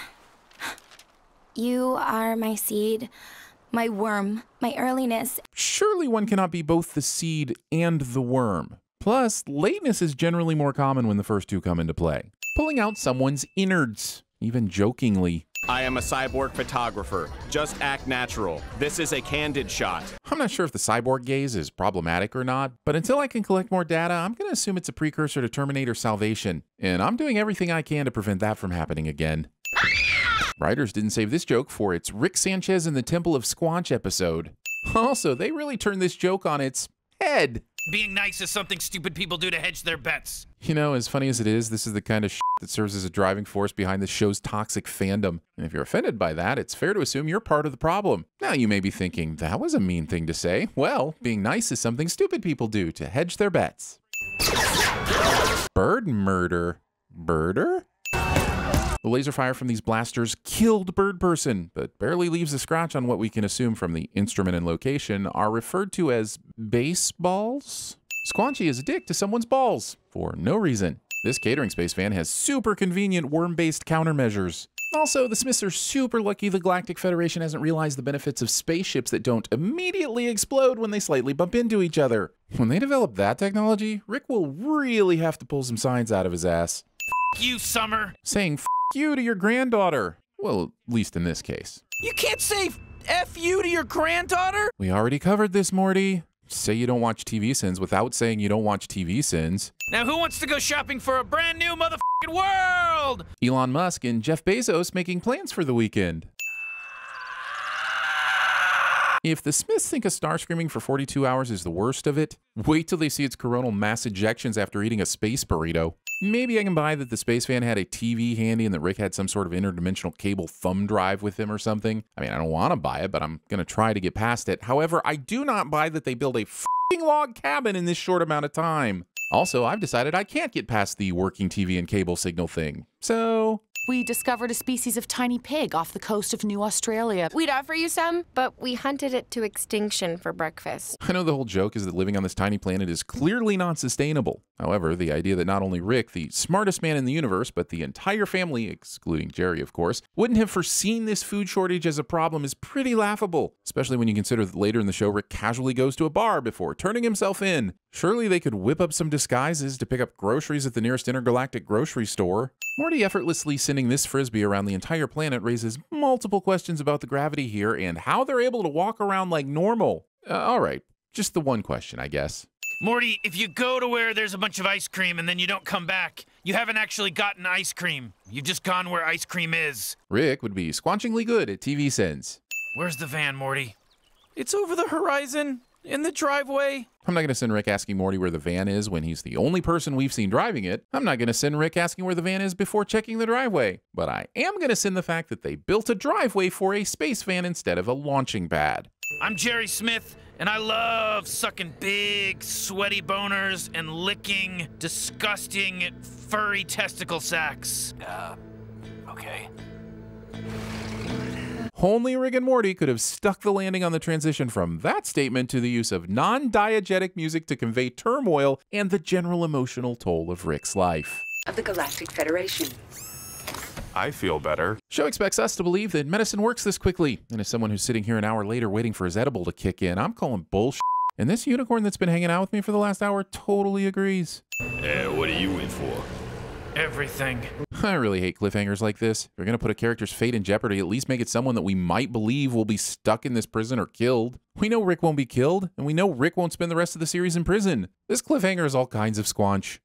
you are my seed, my worm, my earliness. Surely one cannot be both the seed and the worm. Plus, lateness is generally more common when the first two come into play. Pulling out someone's innards, even jokingly. I am a cyborg photographer. Just act natural. This is a candid shot. I'm not sure if the cyborg gaze is problematic or not, but until I can collect more data, I'm going to assume it's a precursor to Terminator Salvation, and I'm doing everything I can to prevent that from happening again. Writers didn't save this joke for its Rick Sanchez and the Temple of Squanch episode. Also, they really turned this joke on its head. Being nice is something stupid people do to hedge their bets. You know, as funny as it is, this is the kind of shit that serves as a driving force behind this show's toxic fandom. And if you're offended by that, it's fair to assume you're part of the problem. Now you may be thinking, that was a mean thing to say. Well, being nice is something stupid people do to hedge their bets. Bird murder? Birder? The laser fire from these blasters killed Bird Person, but barely leaves a scratch on what we can assume from the instrument and location are referred to as baseballs. Squanchy is a dick to someone's balls, for no reason. This catering space van has super convenient worm-based countermeasures. Also, the Smiths are super lucky the Galactic Federation hasn't realized the benefits of spaceships that don't immediately explode when they slightly bump into each other. When they develop that technology, Rick will really have to pull some science out of his ass. F you, Summer. Saying you to your granddaughter. Well, at least in this case. You can't say F you to your granddaughter? We already covered this, Morty. Say you don't watch TV Sins without saying you don't watch TV Sins. Now who wants to go shopping for a brand new motherfucking world? Elon Musk and Jeff Bezos making plans for the weekend. If the Smiths think a star screaming for 42 hours is the worst of it, wait till they see its coronal mass ejections after eating a space burrito. Maybe I can buy that the space van had a TV handy and that Rick had some sort of interdimensional cable thumb drive with him or something. I mean, I don't want to buy it, but I'm going to try to get past it. However, I do not buy that they build a f***ing log cabin in this short amount of time. Also, I've decided I can't get past the working TV and cable signal thing. So we discovered a species of tiny pig off the coast of New Australia. We'd offer you some, but we hunted it to extinction for breakfast. I know the whole joke is that living on this tiny planet is clearly not sustainable. However, the idea that not only Rick, the smartest man in the universe, but the entire family, excluding Jerry, of course, wouldn't have foreseen this food shortage as a problem is pretty laughable, especially when you consider that later in the show, Rick casually goes to a bar before turning himself in. Surely they could whip up some disguises to pick up groceries at the nearest intergalactic grocery store. Morty effortlessly sending this frisbee around the entire planet raises multiple questions about the gravity here and how they're able to walk around like normal. All right, just the one question, I guess. Morty, if you go to where there's a bunch of ice cream and then you don't come back, you haven't actually gotten ice cream. You've just gone where ice cream is. Rick would be squanchingly good at TV Sins. Where's the van, Morty? It's over the horizon. In the driveway. I'm not going to send Rick asking Morty where the van is when he's the only person we've seen driving it. I'm not going to send Rick asking where the van is before checking the driveway. But I am going to send the fact that they built a driveway for a space van instead of a launching pad. I'm Jerry Smith, and I love sucking big, sweaty boners and licking disgusting, furry testicle sacks. Okay. Only Rick and Morty could have stuck the landing on the transition from that statement to the use of non-diegetic music to convey turmoil and the general emotional toll of Rick's life. Of the Galactic Federation. I feel better. Show expects us to believe that medicine works this quickly. And as someone who's sitting here an hour later waiting for his edible to kick in, I'm calling bullshit. And this unicorn that's been hanging out with me for the last hour totally agrees. What are you in for? Everything. I really hate cliffhangers like this. If you're going to put a character's fate in jeopardy, at least make it someone that we might believe will be stuck in this prison or killed. We know Rick won't be killed, and we know Rick won't spend the rest of the series in prison. This cliffhanger is all kinds of squanch.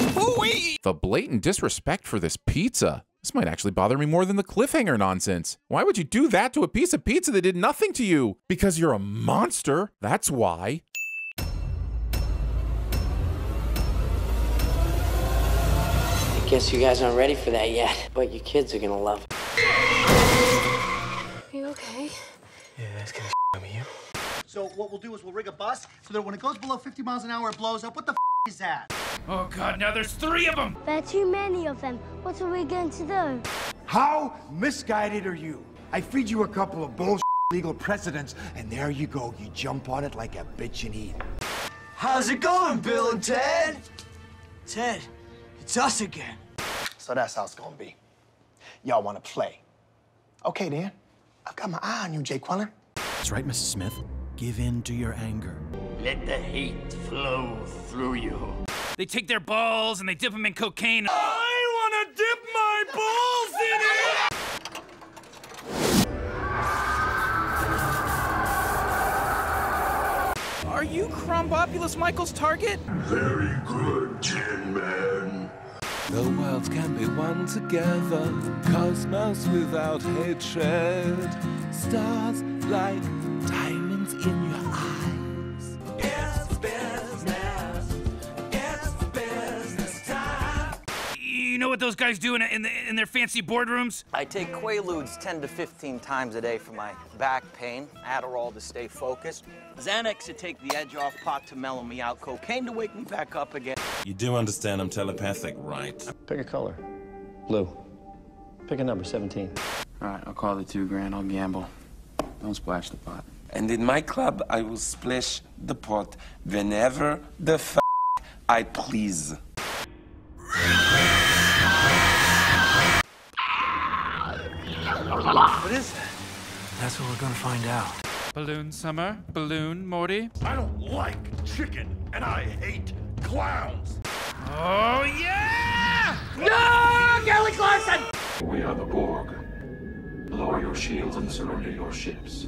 Ooh-wee! The blatant disrespect for this pizza. This might actually bother me more than the cliffhanger nonsense. Why would you do that to a piece of pizza that did nothing to you? Because you're a monster, that's why. I guess you guys aren't ready for that yet, but your kids are gonna love it. You okay? Yeah, that's gonna s*** me, you. So what we'll do is we'll rig a bus so that when it goes below 50 miles an hour, it blows up. What the f*** is that? Oh God, now there's 3 of them! There are too many of them. What are we going to do? How misguided are you? I feed you a couple of bullshit legal precedents, and there you go. You jump on it like a bitch and eat. How's it going, Bill and Ted? Ted. It's us again. So that's how it's gonna be. Y'all wanna play? Okay then, I've got my eye on you, Jay Quellen. That's right, Mrs. Smith. Give in to your anger. Let the hate flow through you. They take their balls and they dip them in cocaine. I wanna dip my balls in it! Are you Crombopulous Michael's target? Very good, Tin Man. The world can be one together, cosmos without hatred, stars like diamonds in your eyes. It's business time. You know what those guys do in their fancy boardrooms? I take Quaaludes 10 to 15 times a day for my back pain, Adderall to stay focused, Xanax to take the edge off, pot to mellow me out, cocaine to wake me back up again. You do understand I'm telepathic, right? Pick a color. Blue. Pick a number, 17. All right, I'll call the $2 grand. I'll gamble. Don't splash the pot. And in my club, I will splash the pot whenever the f*** I please. What is that? That's what we're gonna find out. Balloon Summer, Balloon Morty. I don't like chicken, and I hate clowns. Oh, yeah! No! Kelly Clarkson! We are the Borg. Lower your shields and surrender your ships.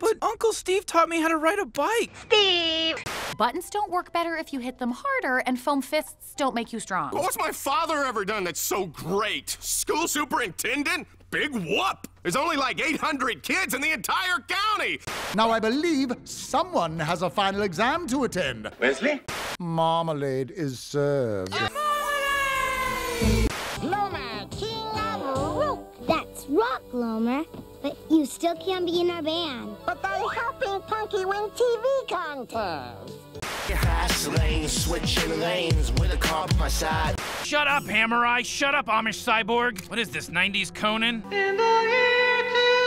But Uncle Steve taught me how to ride a bike. Steve! Buttons don't work better if you hit them harder, and foam fists don't make you strong. What's my father ever done that's so great? School superintendent? Big whoop! There's only like 800 kids in the entire county! Now I believe someone has a final exam to attend. Wesley? Marmalade is served. Marmalade! Lomer, king of rook! That's rock, Lomer. But you still can't be in our band. But they're helping Punky win TV contest. Fast lane, switching lanes with a car by my side. Shut up, Hammer Eye. Shut up, Amish Cyborg. What is this, 90s Conan? In the year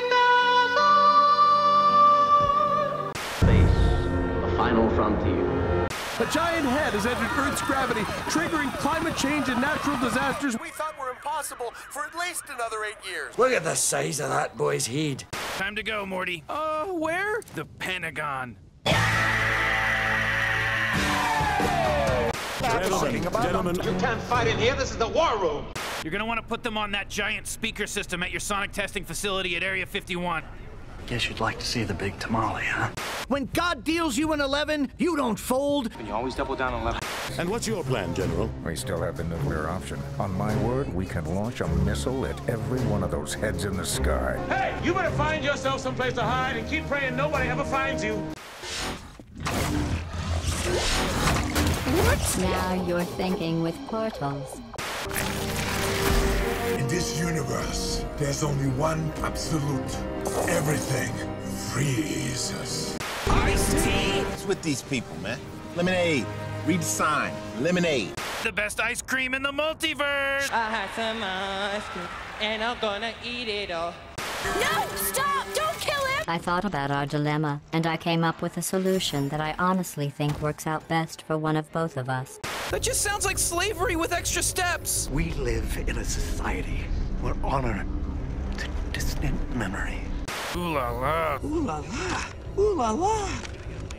2000. Space, the final frontier. A giant head has entered Earth's gravity, triggering climate change and natural disasters we thought were impossible for at least another 8 years. Look at the size of that boy's head. Time to go, Morty. Where? The Pentagon. Gentlemen. You can't fight in here. This is the war room. You're gonna want to put them on that giant speaker system at your sonic testing facility at Area 51. Guess you'd like to see the big tamale, huh? When God deals you an 11, you don't fold. And you always double down on 11. And what's your plan, General? We still have the nuclear option. On my word, we can launch a missile at every one of those heads in the sky. Hey, you better find yourself someplace to hide and keep praying nobody ever finds you. What? Now you're thinking with portals. In this universe, there's only one absolute. Everything freezes. Iced tea? What's with these people, man? Lemonade. Read the sign. Lemonade. The best ice cream in the multiverse. I had some ice cream, and I'm gonna eat it all. No! Stop! Don't kill him! I thought about our dilemma, and I came up with a solution that I honestly think works out best for one of both of us. That just sounds like slavery with extra steps! We live in a society where honor is a distant memory. Ooh la la. Ooh la la. Ooh la la.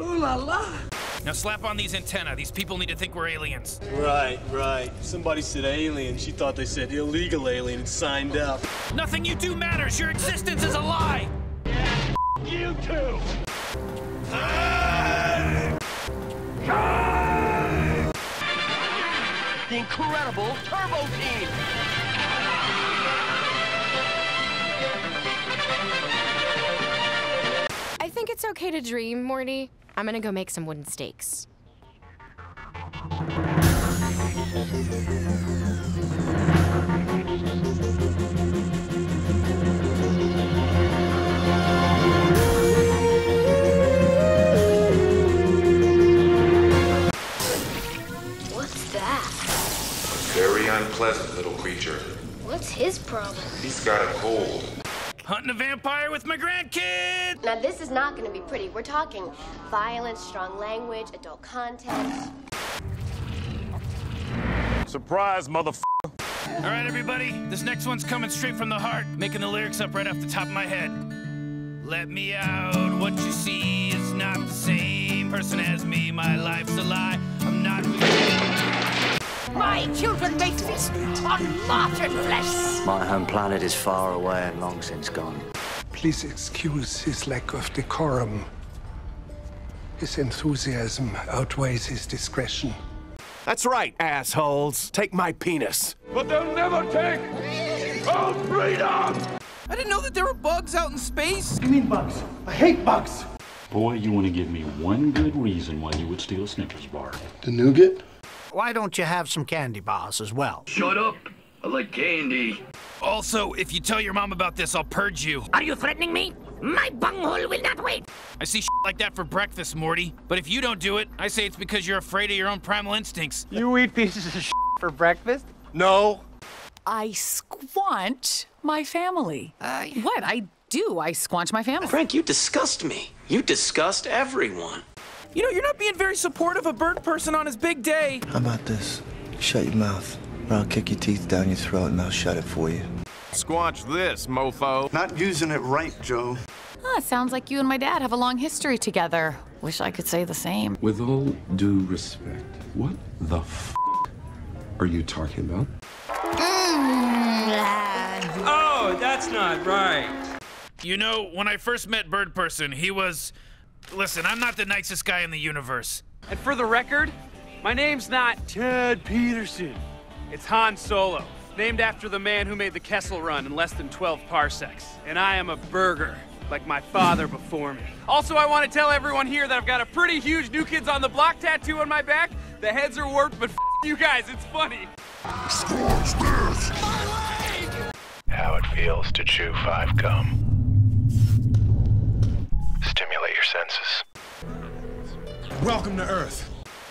Ooh la la. Now slap on these antennae. These people need to think we're aliens. Right, right. Somebody said alien. She thought they said illegal alien and signed up. Nothing you do matters. Your existence is a lie. Yeah, you too. The incredible Turbo Team. I think it's okay to dream, Morty. I'm gonna go make some wooden stakes. What's that? A very unpleasant little creature. What's his problem? He's got a cold. Hunting a vampire with my grandkid! Now this is not gonna be pretty. We're talking violence, strong language, adult content. Surprise, motherfucker. All right, everybody, this next one's coming straight from the heart, making the lyrics up right off the top of my head. Let me out, what you see is not the same person as me. My life's a lie, I'm not... My children may feast on martyred flesh. My home planet is far away and long since gone. Please excuse his lack of decorum. His enthusiasm outweighs his discretion. That's right, assholes. Take my penis. But they'll never take our freedom! I didn't know that there were bugs out in space. You mean bugs? I hate bugs. Boy, you want to give me one good reason why you would steal a Snickers bar. The nougat? Why don't you have some candy bars as well? Shut up. I like candy. Also, if you tell your mom about this, I'll purge you. Are you threatening me? My bunghole will not wait. I see shit like that for breakfast, Morty. But if you don't do it, I say it's because you're afraid of your own primal instincts. You eat pieces of shit for breakfast? No. I squanch my family. What? I do. I squanch my family. Frank, you disgust me. You disgust everyone. You know, you're not being very supportive of Bird Person on his big day. How about this? Shut your mouth, or I'll kick your teeth down your throat and I'll shut it for you. Squatch this, mofo. Not using it right, Joe. Ah, sounds like you and my dad have a long history together. Wish I could say the same. With all due respect, what the f*** are you talking about? Oh, that's not right. You know, when I first met Bird Person, he was... Listen, I'm not the nicest guy in the universe. And for the record, my name's not Ted Peterson. It's Han Solo, named after the man who made the Kessel Run in less than 12 parsecs. And I am a burger, like my father before me. Also, I want to tell everyone here that I've got a pretty huge New Kids on the Block tattoo on my back. The heads are warped, but f you guys, it's funny. How it feels to chew 5 gum. Stimulate your senses. Welcome to Earth.